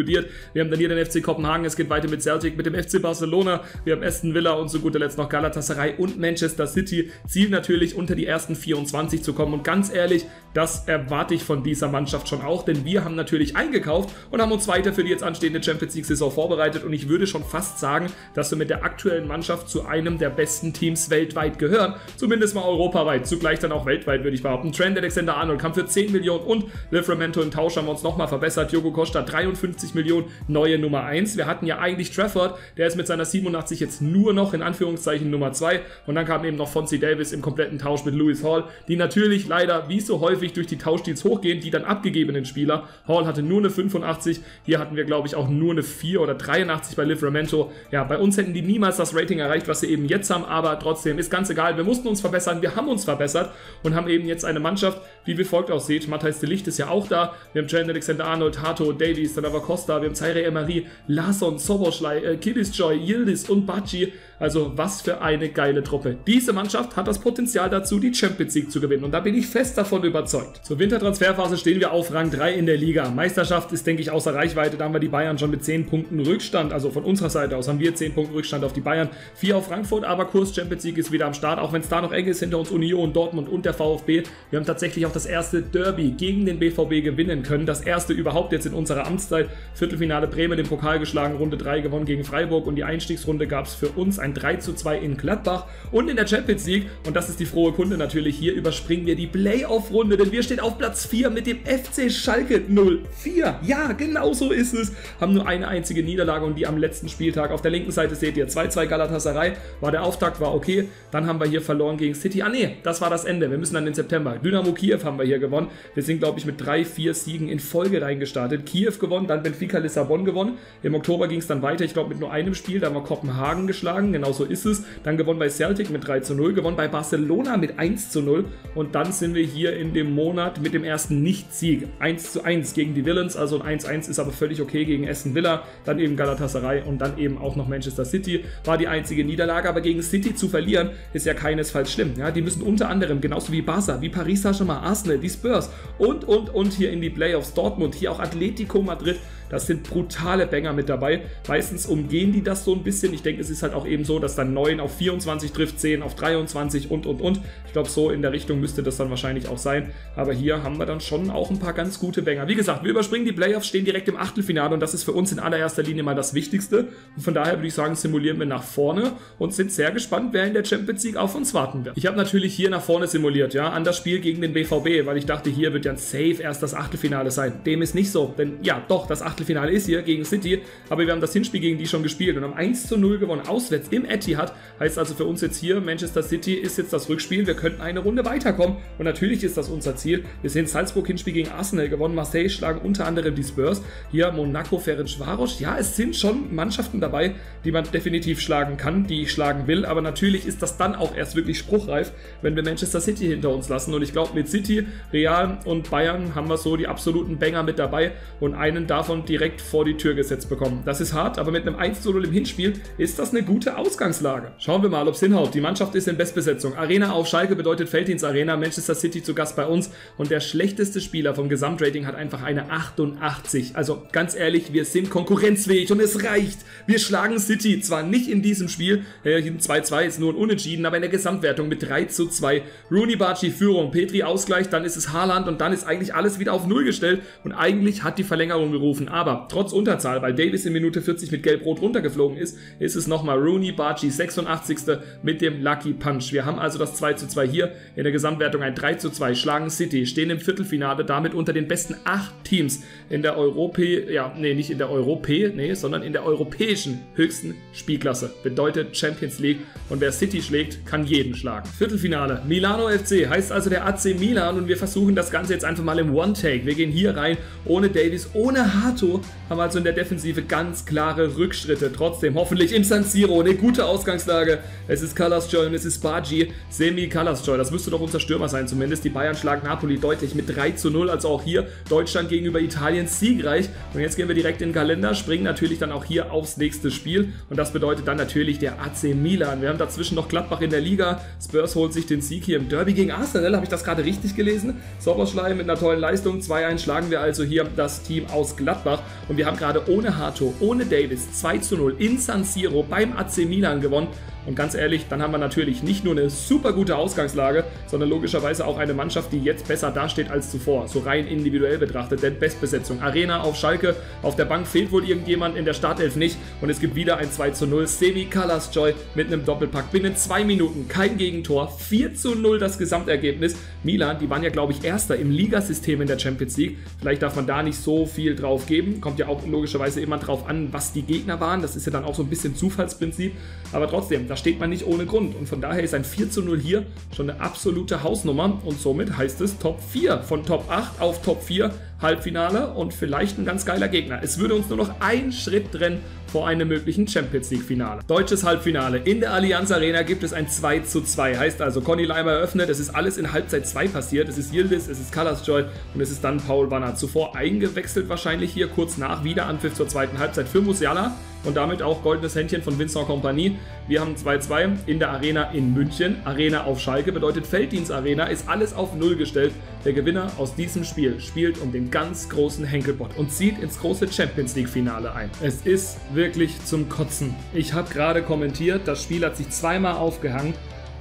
Wir haben dann hier den F C Kopenhagen, es geht weiter mit Celtic, mit dem F C Barcelona, wir haben Aston Villa und zu guter Letzt noch Galatasaray und Manchester City. Ziel natürlich, unter die ersten vierundzwanzig zu kommen und ganz ehrlich, das erwarte ich von dieser Mannschaft schon auch, denn wir haben natürlich eingekauft und haben uns weiter für die jetzt anstehende Champions League Saison vorbereitet und ich würde schon fast sagen, dass wir mit der aktuellen Mannschaft zu einem der besten Teams weltweit gehören, zumindest mal europaweit, zugleich dann auch weltweit würde ich behaupten. Trent Alexander-Arnold kam für zehn Millionen und Livramento im Tausch haben wir uns nochmal verbessert, Diogo Costa dreiundfünfzig Millionen, neue Nummer eins. Wir hatten ja eigentlich Trafford, der ist mit seiner siebenundachtzig jetzt nur noch in Anführungszeichen Nummer zwei und dann kam eben noch Fonzie Davies im kompletten Tausch mit Lewis Hall, die natürlich leider wie so häufig durch die Tauschdeals hochgehen, die dann abgegebenen Spieler. Hall hatte nur eine fünfundachtzig, hier hatten wir glaube ich auch nur eine vier oder dreiundachtzig bei Livramento. Ja, bei uns hätten die niemals das Rating erreicht, was sie eben jetzt haben, aber trotzdem ist ganz egal, wir mussten uns verbessern, wir haben uns verbessert und haben eben jetzt eine Mannschaft, die wie folgt aussieht. Matthijs de Ligt ist ja auch da, wir haben Trent Alexander-Arnold, Hato, Davies, dann aber Costa Superstar, wir haben Zaire Emery, Larsson, Soboschlei, äh, Kidisjoy, Yildiz und Baci. Also was für eine geile Truppe. Diese Mannschaft hat das Potenzial dazu, die Champions League zu gewinnen. Und da bin ich fest davon überzeugt. Zur Wintertransferphase stehen wir auf Rang drei in der Liga. Meisterschaft ist, denke ich, außer Reichweite. Da haben wir die Bayern schon mit zehn Punkten Rückstand. Also von unserer Seite aus haben wir zehn Punkte Rückstand auf die Bayern. vier auf Frankfurt, aber Kurs Champions League ist wieder am Start. Auch wenn es da noch eng ist, hinter uns Union, Dortmund und der VfB. Wir haben tatsächlich auch das erste Derby gegen den B V B gewinnen können. Das erste überhaupt jetzt in unserer Amtszeit. Viertelfinale Bremen, den Pokal geschlagen, Runde drei gewonnen gegen Freiburg. Und die Einstiegsrunde gab es für uns ein drei zu zwei in Gladbach. Und in der Champions League, und das ist die frohe Kunde natürlich, hier überspringen wir die Playoff-Runde, denn wir stehen auf Platz vier mit dem F C Schalke null vier. Ja, genau so ist es. Haben nur eine einzige Niederlage und die am letzten Spieltag. Auf der linken Seite seht ihr zwei zu zwei Galatasaray. War der Auftakt, war okay. Dann haben wir hier verloren gegen City. Ah ne, das war das Ende. Wir müssen dann in September. Dynamo Kiew haben wir hier gewonnen. Wir sind, glaube ich, mit drei, vier Siegen in Folge reingestartet. Kiew gewonnen, dann Benfica Lissabon gewonnen. Im Oktober ging es dann weiter, ich glaube, mit nur einem Spiel. Da haben wir Kopenhagen geschlagen. Genau so ist es. Dann gewonnen bei Celtic mit drei zu null, gewonnen bei Barcelona mit eins zu null. Und dann sind wir hier in dem Monat mit dem ersten Nicht-Sieg. eins zu eins gegen die Villains. Also ein eins zu eins ist aber völlig okay gegen Aston Villa. Dann eben Galatasaray und dann eben auch noch Manchester City. War die einzige Niederlage, aber gegen City zu verlieren ist ja keinesfalls schlimm. Ja, die müssen unter anderem, genauso wie Barca, wie Paris Saint-Germain, Arsenal, die Spurs und, und, und hier in die Playoffs. Dortmund, hier auch Atletico Madrid. Das sind brutale Banger mit dabei. Meistens umgehen die das so ein bisschen. Ich denke, es ist halt auch eben so, dass dann neun auf vierundzwanzig trifft, zehn auf dreiundzwanzig und, und, und. Ich glaube, so in der Richtung müsste das dann wahrscheinlich auch sein. Aber hier haben wir dann schon auch ein paar ganz gute Banger. Wie gesagt, wir überspringen die Playoffs, stehen direkt im Achtelfinale und das ist für uns in allererster Linie mal das Wichtigste. Und von daher würde ich sagen, simulieren wir nach vorne und sind sehr gespannt, wer in der Champions League auf uns warten wird. Ich habe natürlich hier nach vorne simuliert, ja, an das Spiel gegen den B V B, weil ich dachte, hier wird ja safe erst das Achtelfinale sein. Dem ist nicht so, denn ja, doch, das Achtelfinale Achtelfinale ist hier gegen City, aber wir haben das Hinspiel gegen die schon gespielt und haben eins zu null gewonnen, auswärts im Etihad, heißt also für uns jetzt hier, Manchester City ist jetzt das Rückspiel, wir könnten eine Runde weiterkommen und natürlich ist das unser Ziel, wir sehen Salzburg Hinspiel gegen Arsenal gewonnen, Marseille schlagen unter anderem die Spurs, hier Monaco, Ferencvaros, ja es sind schon Mannschaften dabei, die man definitiv schlagen kann, die ich schlagen will, aber natürlich ist das dann auch erst wirklich spruchreif, wenn wir Manchester City hinter uns lassen und ich glaube mit City, Real und Bayern haben wir so die absoluten Banger mit dabei und einen davon direkt vor die Tür gesetzt bekommen. Das ist hart, aber mit einem eins zu null im Hinspiel ist das eine gute Ausgangslage. Schauen wir mal, ob es hinhaut. Die Mannschaft ist in Bestbesetzung. Arena auf Schalke bedeutet Felddienst Arena, Manchester City zu Gast bei uns und der schlechteste Spieler vom Gesamtrating hat einfach eine achtundachtzig. Also ganz ehrlich, wir sind konkurrenzfähig und es reicht. Wir schlagen City zwar nicht in diesem Spiel, äh, zwei zu zwei ist nur ein Unentschieden, aber in der Gesamtwertung mit drei zu zwei. Rooney, Barci Führung, Petri Ausgleich, dann ist es Haaland und dann ist eigentlich alles wieder auf Null gestellt und eigentlich hat die Verlängerung gerufen. Aber trotz Unterzahl, weil Davis in Minute vierzig mit Gelb-Rot runtergeflogen ist, ist es nochmal Rooney, Barci, sechsundachtzig mit dem Lucky Punch. Wir haben also das zwei zu zwei hier, in der Gesamtwertung ein drei zu zwei, schlagen City, stehen im Viertelfinale, damit unter den besten acht Teams in der Europä... ja, nee, nicht in der Europä, nee, sondern in der europäischen höchsten Spielklasse. Bedeutet Champions League und wer City schlägt, kann jeden schlagen. Viertelfinale, Milano F C, heißt also der A C Milan und wir versuchen das Ganze jetzt einfach mal im One-Take. Wir gehen hier rein, ohne Davis, ohne Hato. Haben also in der Defensive ganz klare Rückschritte. Trotzdem hoffentlich im San Siro eine gute Ausgangslage. Es ist Kalasjoy und es ist Baci. Semi Kalasjoy, das müsste doch unser Stürmer sein zumindest. Die Bayern schlagen Napoli deutlich mit drei zu null. Also auch hier Deutschland gegenüber Italien siegreich. Und jetzt gehen wir direkt in den Kalender, springen natürlich dann auch hier aufs nächste Spiel. Und das bedeutet dann natürlich der A C Milan. Wir haben dazwischen noch Gladbach in der Liga. Spurs holt sich den Sieg hier im Derby gegen Arsenal. Habe ich das gerade richtig gelesen? Soboschlei mit einer tollen Leistung. zwei zu eins schlagen wir also hier das Team aus Gladbach. Und wir haben gerade ohne Hato, ohne Davis zwei zu null in San Siro beim A C Milan gewonnen. Und ganz ehrlich, dann haben wir natürlich nicht nur eine super gute Ausgangslage, sondern logischerweise auch eine Mannschaft, die jetzt besser dasteht als zuvor. So rein individuell betrachtet, denn Bestbesetzung. Arena auf Schalke, auf der Bank fehlt wohl irgendjemand, in der Startelf nicht. Und es gibt wieder ein zwei zu null. Semi Kalasjoy mit einem Doppelpack. Binnen zwei Minuten kein Gegentor. vier zu null das Gesamtergebnis. Milan, die waren ja, glaube ich, Erster im Ligasystem in der Champions League. Vielleicht darf man da nicht so viel drauf geben. Kommt ja auch logischerweise immer drauf an, was die Gegner waren. Das ist ja dann auch so ein bisschen Zufallsprinzip. Aber trotzdem, Da steht man nicht ohne Grund. Und von daher ist ein vier zu null hier schon eine absolute Hausnummer. Und somit heißt es Top vier. Von Top acht auf Top vier Halbfinale und vielleicht ein ganz geiler Gegner. Es würde uns nur noch einen Schritt trennen vor einem möglichen Champions League Finale. Deutsches Halbfinale. In der Allianz Arena gibt es ein zwei zu zwei. Heißt also, Conny Leimer eröffnet. Es ist alles in Halbzeit zwei passiert. Es ist Yildiz, es ist Kalasjoy und es ist dann Paul Banner. Zuvor eingewechselt wahrscheinlich hier kurz nach wieder Anpfiff zur zweiten Halbzeit für Musiala. Und damit auch goldenes Händchen von Vincent Kompany. Wir haben zwei zu zwei in der Arena in München. Arena auf Schalke bedeutet Felddienstarena, ist alles auf Null gestellt. Der Gewinner aus diesem Spiel spielt um den ganz großen Henkelpott und zieht ins große Champions League Finale ein. Es ist wirklich zum Kotzen. Ich habe gerade kommentiert, das Spiel hat sich zweimal aufgehangen.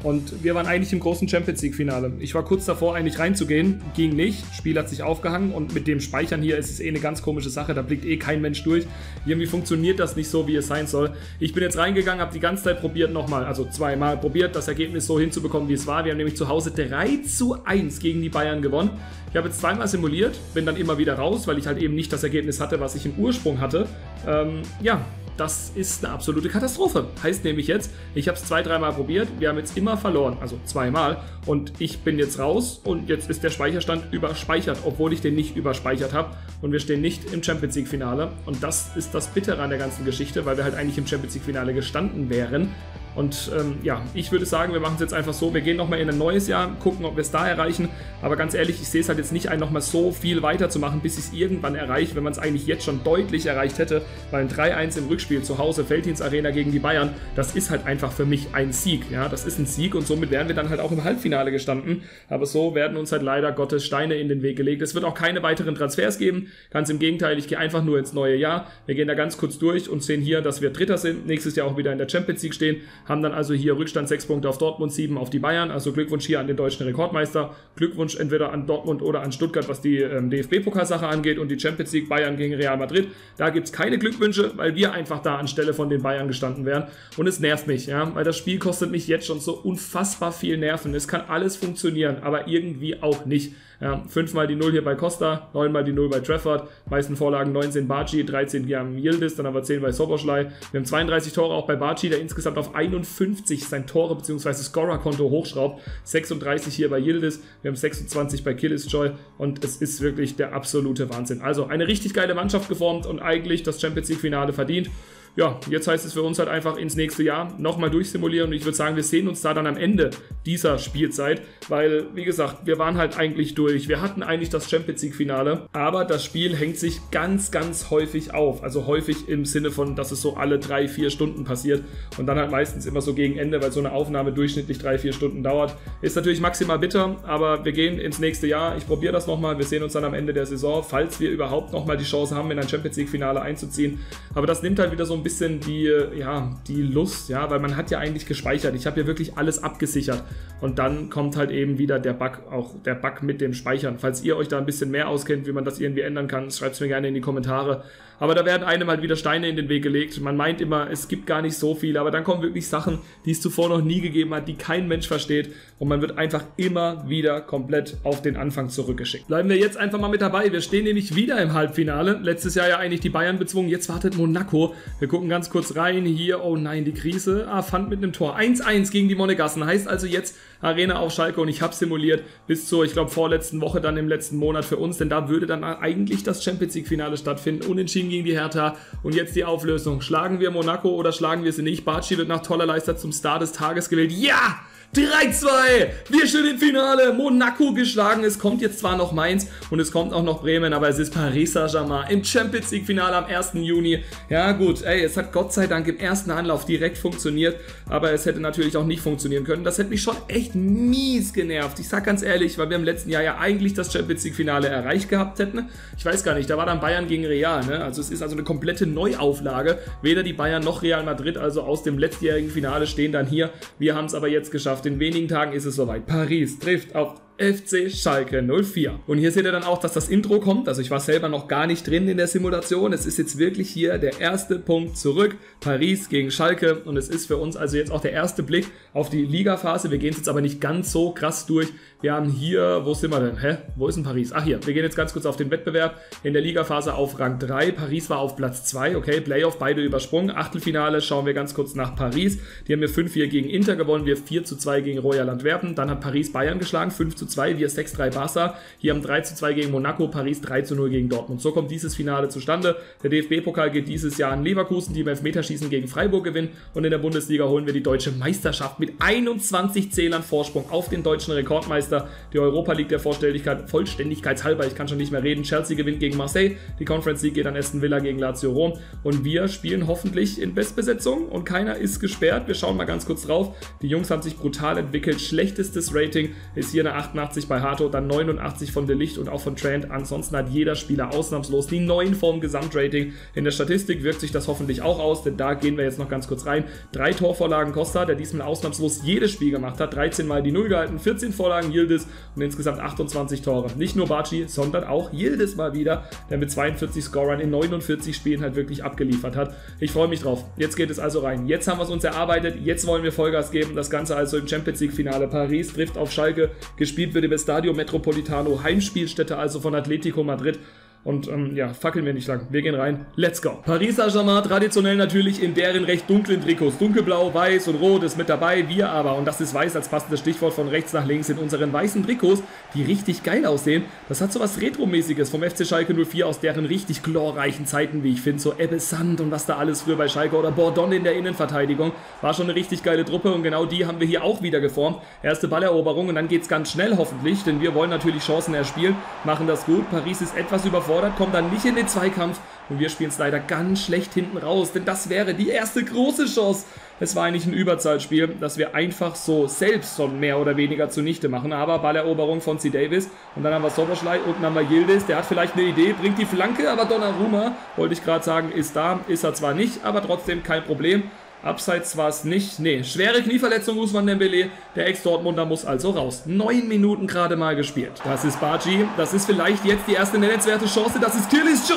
Und wir waren eigentlich im großen Champions-League-Finale. Ich war kurz davor, eigentlich reinzugehen, ging nicht. Spiel hat sich aufgehangen und mit dem Speichern hier ist es eh eine ganz komische Sache. Da blickt eh kein Mensch durch. Irgendwie funktioniert das nicht so, wie es sein soll. Ich bin jetzt reingegangen, habe die ganze Zeit probiert nochmal, also zweimal probiert, das Ergebnis so hinzubekommen, wie es war. Wir haben nämlich zu Hause drei zu eins gegen die Bayern gewonnen. Ich habe jetzt zweimal simuliert, bin dann immer wieder raus, weil ich halt eben nicht das Ergebnis hatte, was ich im Ursprung hatte. Ähm, ja... Das ist eine absolute Katastrophe. Heißt nämlich jetzt, ich habe es zwei, dreimal probiert, wir haben jetzt immer verloren, also zweimal. Und ich bin jetzt raus und jetzt ist der Speicherstand überspeichert, obwohl ich den nicht überspeichert habe. Und wir stehen nicht im Champions-League-Finale. Und das ist das Bittere an der ganzen Geschichte, weil wir halt eigentlich im Champions-League-Finale gestanden wären. Und ähm, ja, ich würde sagen, wir machen es jetzt einfach so, wir gehen nochmal in ein neues Jahr, gucken, ob wir es da erreichen. Aber ganz ehrlich, ich sehe es halt jetzt nicht ein, nochmal so viel weiterzumachen, bis ich es irgendwann erreiche, wenn man es eigentlich jetzt schon deutlich erreicht hätte. Weil ein drei eins im Rückspiel zu Hause, Felddienstarena gegen die Bayern, das ist halt einfach für mich ein Sieg. Ja, das ist ein Sieg und somit wären wir dann halt auch im Halbfinale gestanden. Aber so werden uns halt leider Gottes Steine in den Weg gelegt. Es wird auch keine weiteren Transfers geben, ganz im Gegenteil, ich gehe einfach nur ins neue Jahr. Wir gehen da ganz kurz durch und sehen hier, dass wir Dritter sind, nächstes Jahr auch wieder in der Champions League stehen. Haben dann also hier Rückstand sechs Punkte auf Dortmund, sieben auf die Bayern. Also Glückwunsch hier an den deutschen Rekordmeister. Glückwunsch entweder an Dortmund oder an Stuttgart, was die ähm, D F B-Pokalsache angeht und die Champions League Bayern gegen Real Madrid. Da gibt es keine Glückwünsche, weil wir einfach da anstelle von den Bayern gestanden wären. Und es nervt mich, ja, weil das Spiel kostet mich jetzt schon so unfassbar viel Nerven. Es kann alles funktionieren, aber irgendwie auch nicht. Ja, fünfmal die Null hier bei Costa, neunmal die Null bei Trafford, meisten Vorlagen neunzehn Barci, dreizehn hier am Yildiz, dann haben wir zehn bei Soboschlei. Wir haben zweiunddreißig Tore auch bei Barci, der insgesamt auf einundfünfzig sein Tore- bzw. Scorerkonto hochschraubt, sechsunddreißig hier bei Yildiz, wir haben sechsundzwanzig bei Kilisjoy und es ist wirklich der absolute Wahnsinn. Also eine richtig geile Mannschaft geformt und eigentlich das Champions League Finale verdient. Ja, jetzt heißt es für uns halt einfach ins nächste Jahr nochmal durchsimulieren und ich würde sagen, wir sehen uns da dann am Ende dieser Spielzeit, weil, wie gesagt, wir waren halt eigentlich durch, wir hatten eigentlich das Champions League Finale, aber das Spiel hängt sich ganz, ganz häufig auf, also häufig im Sinne von, dass es so alle drei, vier Stunden passiert und dann halt meistens immer so gegen Ende, weil so eine Aufnahme durchschnittlich drei, vier Stunden dauert, ist natürlich maximal bitter, aber wir gehen ins nächste Jahr, ich probiere das nochmal, wir sehen uns dann am Ende der Saison, falls wir überhaupt nochmal die Chance haben, in ein Champions League Finale einzuziehen, aber das nimmt halt wieder so ein bisschen die, ja, die Lust, ja, weil man hat ja eigentlich gespeichert. Ich habe ja wirklich alles abgesichert und dann kommt halt eben wieder der Bug, auch der Bug mit dem Speichern. Falls ihr euch da ein bisschen mehr auskennt, wie man das irgendwie ändern kann, schreibt es mir gerne in die Kommentare. Aber da werden einem halt wieder Steine in den Weg gelegt. Man meint immer, es gibt gar nicht so viele, aber dann kommen wirklich Sachen, die es zuvor noch nie gegeben hat, die kein Mensch versteht und man wird einfach immer wieder komplett auf den Anfang zurückgeschickt. Bleiben wir jetzt einfach mal mit dabei. Wir stehen nämlich wieder im Halbfinale. Letztes Jahr ja eigentlich die Bayern bezwungen, jetzt wartet Monaco. Wir gucken ganz kurz rein, hier, oh nein, die Krise, ah, fand mit einem Tor, eins eins gegen die Monegassen, heißt also jetzt Arena auf Schalke und ich habe simuliert bis zur, ich glaube, vorletzten Woche dann im letzten Monat für uns, denn da würde dann eigentlich das Champions League Finale stattfinden, unentschieden gegen die Hertha und jetzt die Auflösung, schlagen wir Monaco oder schlagen wir sie nicht, Barci wird nach toller Leistung zum Star des Tages gewählt, ja! drei zu zwei, wir stehen im Finale, Monaco geschlagen, es kommt jetzt zwar noch Mainz und es kommt auch noch Bremen, aber es ist Paris Saint-Germain im Champions League Finale am ersten Juni. Ja gut, ey, es hat Gott sei Dank im ersten Anlauf direkt funktioniert, aber es hätte natürlich auch nicht funktionieren können, das hätte mich schon echt mies genervt, ich sag ganz ehrlich, weil wir im letzten Jahr ja eigentlich das Champions League Finale erreicht gehabt hätten, ich weiß gar nicht, da war dann Bayern gegen Real, ne? Also es ist also eine komplette Neuauflage, weder die Bayern noch Real Madrid, also aus dem letztjährigen Finale stehen dann hier, wir haben es aber jetzt geschafft. In wenigen Tagen ist es soweit. Paris trifft auf F C Schalke null vier. Und hier seht ihr dann auch, dass das Intro kommt. Also ich war selber noch gar nicht drin in der Simulation. Es ist jetzt wirklich hier der erste Punkt zurück. Paris gegen Schalke. Und es ist für uns also jetzt auch der erste Blick auf die Ligaphase. Wir gehen es jetzt aber nicht ganz so krass durch. Wir haben hier, wo sind wir denn? Hä? Wo ist denn Paris? Ach hier, wir gehen jetzt ganz kurz auf den Wettbewerb. In der Ligaphase auf Rang drei. Paris war auf Platz zwei. Okay, Playoff, beide übersprungen. Achtelfinale schauen wir ganz kurz nach Paris. Die haben wir fünf vier gegen Inter gewonnen. Wir vier zu zwei gegen Royal Antwerpen. Dann hat Paris Bayern geschlagen. fünf zu zwei, wir sechs drei Barca, hier haben drei zu zwei gegen Monaco, Paris drei zu null gegen Dortmund. So kommt dieses Finale zustande. Der D F B-Pokal geht dieses Jahr an Leverkusen, die im Elfmeterschießen gegen Freiburg gewinnen, und in der Bundesliga holen wir die deutsche Meisterschaft mit einundzwanzig Zählern Vorsprung auf den deutschen Rekordmeister. Die Europa League der Vollständigkeit, vollständigkeitshalber, ich kann schon nicht mehr reden, Chelsea gewinnt gegen Marseille, die Conference League geht an Aston Villa gegen Lazio Rom, und wir spielen hoffentlich in Bestbesetzung und keiner ist gesperrt. Wir schauen mal ganz kurz drauf. Die Jungs haben sich brutal entwickelt, schlechtestes Rating ist hier eine achtundachtzig bei Hato, dann neunundachtzig von De Ligt und auch von Trent. Ansonsten hat jeder Spieler ausnahmslos die neun vom Gesamtrating. In der Statistik wirkt sich das hoffentlich auch aus, denn da gehen wir jetzt noch ganz kurz rein. Drei Torvorlagen Costa, der diesmal ausnahmslos jedes Spiel gemacht hat, dreizehn Mal die Null gehalten, vierzehn Vorlagen Yildiz und insgesamt achtundzwanzig Tore. Nicht nur Baci, sondern auch Yildiz mal wieder, der mit zweiundvierzig Scorern in neunundvierzig Spielen halt wirklich abgeliefert hat. Ich freue mich drauf. Jetzt geht es also rein. Jetzt haben wir es uns erarbeitet, jetzt wollen wir Vollgas geben. Das Ganze also im Champions League Finale. Paris trifft auf Schalke. Gespielt wird im Stadio Metropolitano, Heimspielstätte also von Atletico Madrid. Und ähm, ja, fackeln wir nicht lang. Wir gehen rein. Let's go. Paris Saint-Germain traditionell natürlich in deren recht dunklen Trikots. Dunkelblau, weiß und rot ist mit dabei. Wir aber, und das ist weiß als passendes Stichwort, von rechts nach links in unseren weißen Trikots, die richtig geil aussehen. Das hat so was Retromäßiges vom F C Schalke null vier aus deren richtig glorreichen Zeiten, wie ich finde. So Ebbe Sand und was da alles früher bei Schalke oder Bordon in der Innenverteidigung. War schon eine richtig geile Truppe und genau die haben wir hier auch wieder geformt. Erste Balleroberung und dann geht's ganz schnell hoffentlich, denn wir wollen natürlich Chancen erspielen. Machen das gut. Paris ist etwas überfordert, kommt dann nicht in den Zweikampf und wir spielen es leider ganz schlecht hinten raus, denn das wäre die erste große Chance. Es war eigentlich ein Überzahlspiel, das wir einfach so selbst schon mehr oder weniger zunichte machen, aber Balleroberung von C. Davis und dann haben wir Soboschlei, unten haben wir Yildiz, der hat vielleicht eine Idee, bringt die Flanke, aber Donnarumma, wollte ich gerade sagen, ist da, ist er zwar nicht, aber trotzdem kein Problem. Abseits war es nicht. Nee, schwere Knieverletzung Ousmane Dembélé. Der Ex-Dortmunder muss also raus. Neun Minuten gerade mal gespielt. Das ist Baci. Das ist vielleicht jetzt die erste nennenswerte Chance. Das ist Kilis.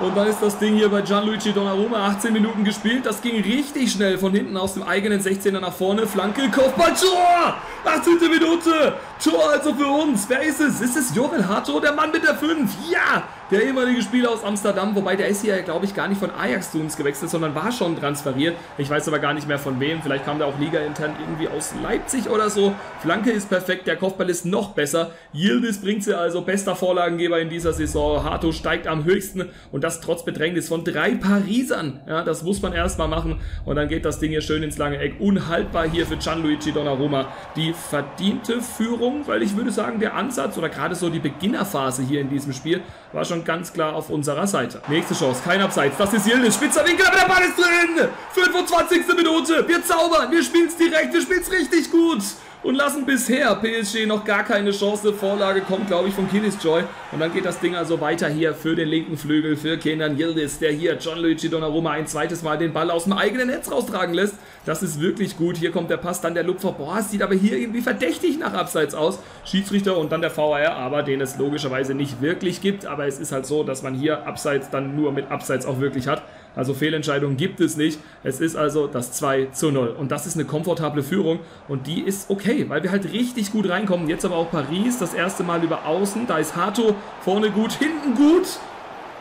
Und dann ist das Ding hier bei Gianluigi Donnarumma. achtzehn Minuten gespielt. Das ging richtig schnell von hinten aus dem eigenen sechzehner nach vorne. Flanke, Kopfball, Tor! achtzehnte Minute. Tor also für uns. Wer ist es? Ist es Jorrel Hato, der Mann mit der fünf? Ja! Der ehemalige Spieler aus Amsterdam, wobei der ist hier, glaube ich, gar nicht von Ajax zu uns gewechselt, sondern war schon transferiert. Ich weiß aber gar nicht mehr von wem. Vielleicht kam der auch ligaintern irgendwie aus Leipzig oder so. Flanke ist perfekt, der Kopfball ist noch besser. Yildiz bringt sie also, bester Vorlagengeber in dieser Saison. Hato steigt am höchsten und das trotz Bedrängnis von drei Parisern. Ja, das muss man erstmal machen und dann geht das Ding hier schön ins lange Eck. Unhaltbar hier für Gianluigi Donnarumma. Die verdiente Führung, weil ich würde sagen, der Ansatz oder gerade so die Beginnerphase hier in diesem Spiel war schon ganz klar auf unserer Seite. Nächste Chance, kein Abseits. Das ist Yildiz, spitzer Winkel, aber der Ball ist drin. fünfundzwanzigste Minute, wir zaubern, wir spielen es direkt, wir spielen es richtig gut. Und lassen bisher P S G noch gar keine Chance. Vorlage kommt, glaube ich, von Kilisjoy. Und dann geht das Ding also weiter hier für den linken Flügel, für Kenan Yildiz, der hier Gianluigi Donnarumma ein zweites Mal den Ball aus dem eigenen Netz raustragen lässt. Das ist wirklich gut. Hier kommt der Pass, dann der Lupfer. Boah, es sieht aber hier irgendwie verdächtig nach Abseits aus. Schiedsrichter und dann der V A R, aber den es logischerweise nicht wirklich gibt. Aber es ist halt so, dass man hier Abseits dann nur mit Abseits auch wirklich hat. Also Fehlentscheidungen gibt es nicht. Es ist also das zwei zu null. Und das ist eine komfortable Führung. Und die ist okay, weil wir halt richtig gut reinkommen. Jetzt aber auch Paris, das erste Mal über außen. Da ist Hato vorne gut, hinten gut.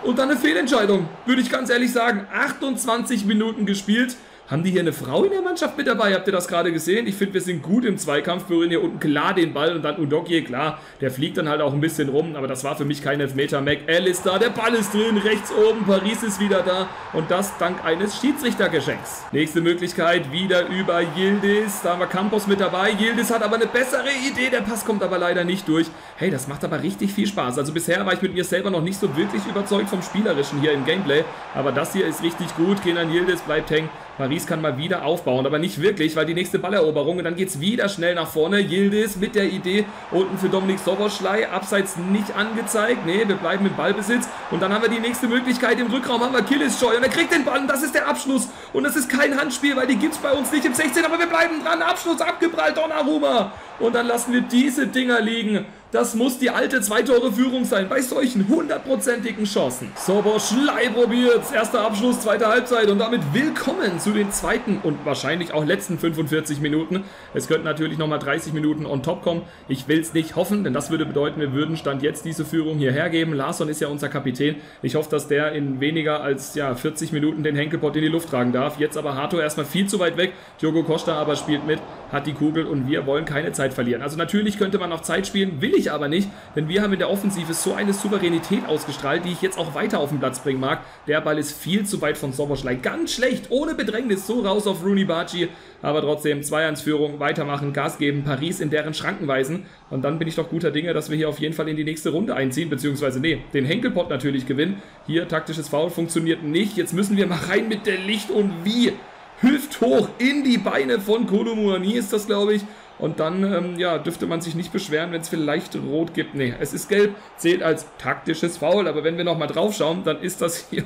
Und dann eine Fehlentscheidung, würde ich ganz ehrlich sagen. achtundzwanzig Minuten gespielt. Haben die hier eine Frau in der Mannschaft mit dabei? Habt ihr das gerade gesehen? Ich finde, wir sind gut im Zweikampf. Berühren hier unten klar den Ball und dann Undogie, klar. Der fliegt dann halt auch ein bisschen rum, aber das war für mich kein Elfmeter. McAllister, der Ball ist drin, rechts oben, Paris ist wieder da und das dank eines Schiedsrichtergeschenks. Nächste Möglichkeit, wieder über Yildiz. Da haben wir Campos mit dabei. Yildiz hat aber eine bessere Idee, der Pass kommt aber leider nicht durch. Hey, das macht aber richtig viel Spaß. Also bisher war ich mit mir selber noch nicht so wirklich überzeugt vom Spielerischen hier im Gameplay, aber das hier ist richtig gut. Kenan Yildiz bleibt hängen. Paris Yildiz kann mal wieder aufbauen, aber nicht wirklich, weil die nächste Balleroberung und dann geht es wieder schnell nach vorne. Yildiz mit der Idee unten für Dominik Soboschlei, abseits nicht angezeigt. Ne, wir bleiben im Ballbesitz und dann haben wir die nächste Möglichkeit. Im Rückraum haben wir Killisscheu und er kriegt den Ball und das ist der Abschluss und das ist kein Handspiel, weil die gibt es bei uns nicht im sechzehn, aber wir bleiben dran. Abschluss abgeprallt, Donnarumma und dann lassen wir diese Dinger liegen. Das muss die alte Zwei-Tore-Führung sein, bei solchen hundertprozentigen Chancen. Soboschlei probiert's, erster Abschluss, zweite Halbzeit und damit willkommen zu den zweiten und wahrscheinlich auch letzten fünfundvierzig Minuten. Es könnten natürlich nochmal dreißig Minuten on top kommen, ich will's nicht hoffen, denn das würde bedeuten, wir würden Stand jetzt diese Führung hier hergeben. Larsson ist ja unser Kapitän, ich hoffe, dass der in weniger als ja, vierzig Minuten den Henkelpott in die Luft tragen darf. Jetzt aber Hato erstmal viel zu weit weg, Diogo Costa aber spielt mit, hat die Kugel und wir wollen keine Zeit verlieren. Also natürlich könnte man auf Zeit spielen, will ich aber nicht, denn wir haben in der Offensive so eine Souveränität ausgestrahlt, die ich jetzt auch weiter auf den Platz bringen mag. Der Ball ist viel zu weit von Soboschlei, ganz schlecht, ohne Bedrängnis, so raus auf Rooney Barci, aber trotzdem zwei eins Führung, weitermachen, Gas geben, Paris in deren Schranken weisen und dann bin ich doch guter Dinge, dass wir hier auf jeden Fall in die nächste Runde einziehen, beziehungsweise nee, den Henkelpott natürlich gewinnen. Hier taktisches Foul funktioniert nicht, jetzt müssen wir mal rein mit der Licht und wie. Hüft hoch in die Beine von Kolomouani ist das, glaube ich. Und dann ähm, ja, dürfte man sich nicht beschweren, wenn es vielleicht rot gibt. Nee, es ist gelb, zählt als taktisches Foul. Aber wenn wir nochmal drauf schauen, dann ist das hier...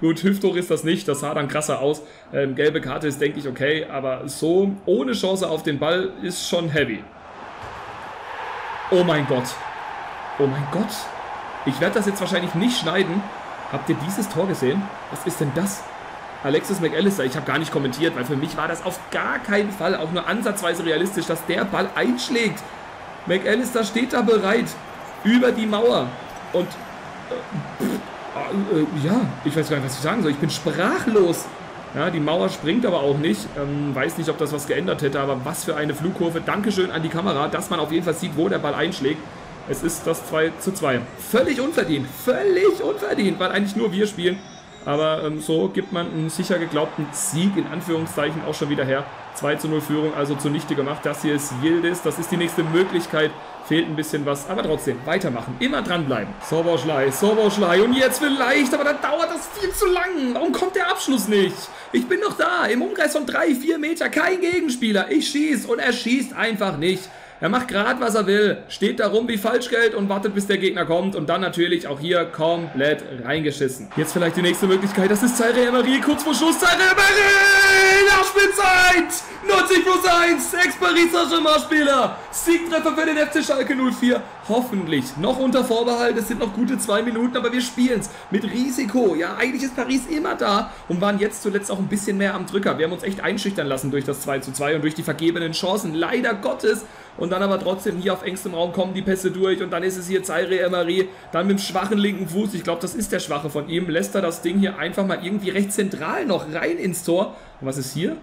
Gut, hüfthoch ist das nicht, das sah dann krasser aus. Ähm, gelbe Karte ist, denke ich, okay. Aber so ohne Chance auf den Ball ist schon heavy. Oh mein Gott. Oh mein Gott. Ich werde das jetzt wahrscheinlich nicht schneiden. Habt ihr dieses Tor gesehen? Was ist denn das? Alexis McAllister, ich habe gar nicht kommentiert, weil für mich war das auf gar keinen Fall auch nur ansatzweise realistisch, dass der Ball einschlägt. McAllister steht da bereit, über die Mauer und äh, äh, äh, ja, ich weiß gar nicht, was ich sagen soll, ich bin sprachlos. Ja, die Mauer springt aber auch nicht, ähm, weiß nicht, ob das was geändert hätte, aber was für eine Flugkurve. Dankeschön an die Kamera, dass man auf jeden Fall sieht, wo der Ball einschlägt. Es ist das zwei zu zwei. Völlig unverdient, völlig unverdient, weil eigentlich nur wir spielen. Aber ähm, so gibt man einen sicher geglaubten Sieg, in Anführungszeichen, auch schon wieder her. zwei zu null Führung, also zunichte gemacht. Das hier ist Yildiz, das ist die nächste Möglichkeit. Fehlt ein bisschen was, aber trotzdem, weitermachen. Immer dranbleiben. Soboschlei, Soboschlei und jetzt vielleicht, aber dann dauert das viel zu lang. Warum kommt der Abschluss nicht? Ich bin noch da, im Umkreis von drei, vier Meter, kein Gegenspieler. Ich schieße und er schießt einfach nicht. Er macht gerade, was er will, steht da rum wie Falschgeld und wartet, bis der Gegner kommt. Und dann natürlich auch hier komplett reingeschissen. Jetzt vielleicht die nächste Möglichkeit, das ist Zaire Emery, kurz vor Schuss, Zaire Emery, Nachspielzeit, neunzig plus eins, ex-parisischer Marspieler, Siegtreffer für den F C Schalke null vier, hoffentlich, noch unter Vorbehalt, es sind noch gute zwei Minuten, aber wir spielen es mit Risiko. Ja, eigentlich ist Paris immer da und waren jetzt zuletzt auch ein bisschen mehr am Drücker. Wir haben uns echt einschüchtern lassen durch das zwei zu zwei und durch die vergebenen Chancen, leider Gottes. Und dann aber trotzdem hier auf engstem Raum kommen die Pässe durch und dann ist es hier Zaire Emery, dann mit dem schwachen linken Fuß, ich glaube, das ist der schwache von ihm, lässt er das Ding hier einfach mal irgendwie recht zentral noch rein ins Tor. Und was ist hier?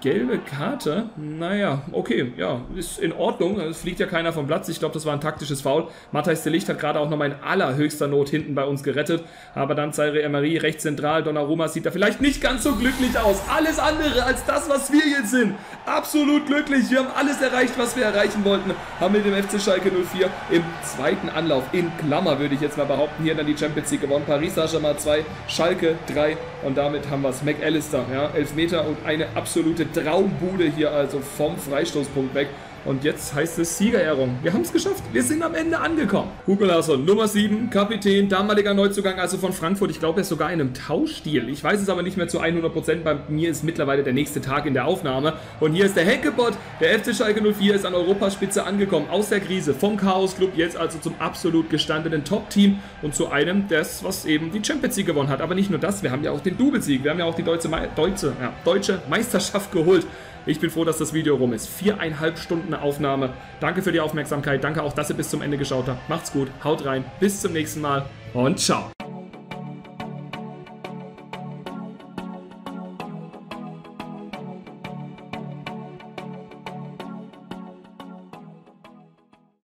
Gelbe Karte? Naja, okay, ja, ist in Ordnung, es fliegt ja keiner vom Platz, ich glaube, das war ein taktisches Foul. Matthijs de Ligt hat gerade auch nochmal in allerhöchster Not hinten bei uns gerettet, aber dann Zaire Emery recht zentral, Donnarumma sieht da vielleicht nicht ganz so glücklich aus, alles andere als das, was wir jetzt sind, absolut glücklich, wir haben alles erreicht, was wir erreichen wollten, haben mit dem F C Schalke null vier im zweiten Anlauf, in Klammer würde ich jetzt mal behaupten, hier dann die Champions League gewonnen, Paris Saint-Germain zwei, Schalke drei und damit haben wir es, McAllister, ja, Elfmeter und eine absolute Traumbude hier also vom Freistoßpunkt weg. Und jetzt heißt es Siegerehrung. Wir haben es geschafft. Wir sind am Ende angekommen. Hugo Larsson, Nummer sieben, Kapitän, damaliger Neuzugang, also von Frankfurt. Ich glaube, er ist sogar in einem Tauschstil. Ich weiß es aber nicht mehr zu hundert Prozent. Bei mir ist mittlerweile der nächste Tag in der Aufnahme. Und hier ist der Heckebot. Der F C Schalke null vier ist an Europaspitze angekommen. Aus der Krise, vom Chaos-Club, jetzt also zum absolut gestandenen Top-Team. Und zu einem, das, was eben die Champions League gewonnen hat. Aber nicht nur das, wir haben ja auch den Doublesieg. Wir haben ja auch die deutsche, Me deutsche, ja, deutsche Meisterschaft geholt. Ich bin froh, dass das Video rum ist. Viereinhalb Stunden Aufnahme. Danke für die Aufmerksamkeit. Danke auch, dass ihr bis zum Ende geschaut habt. Macht's gut, haut rein, bis zum nächsten Mal und ciao.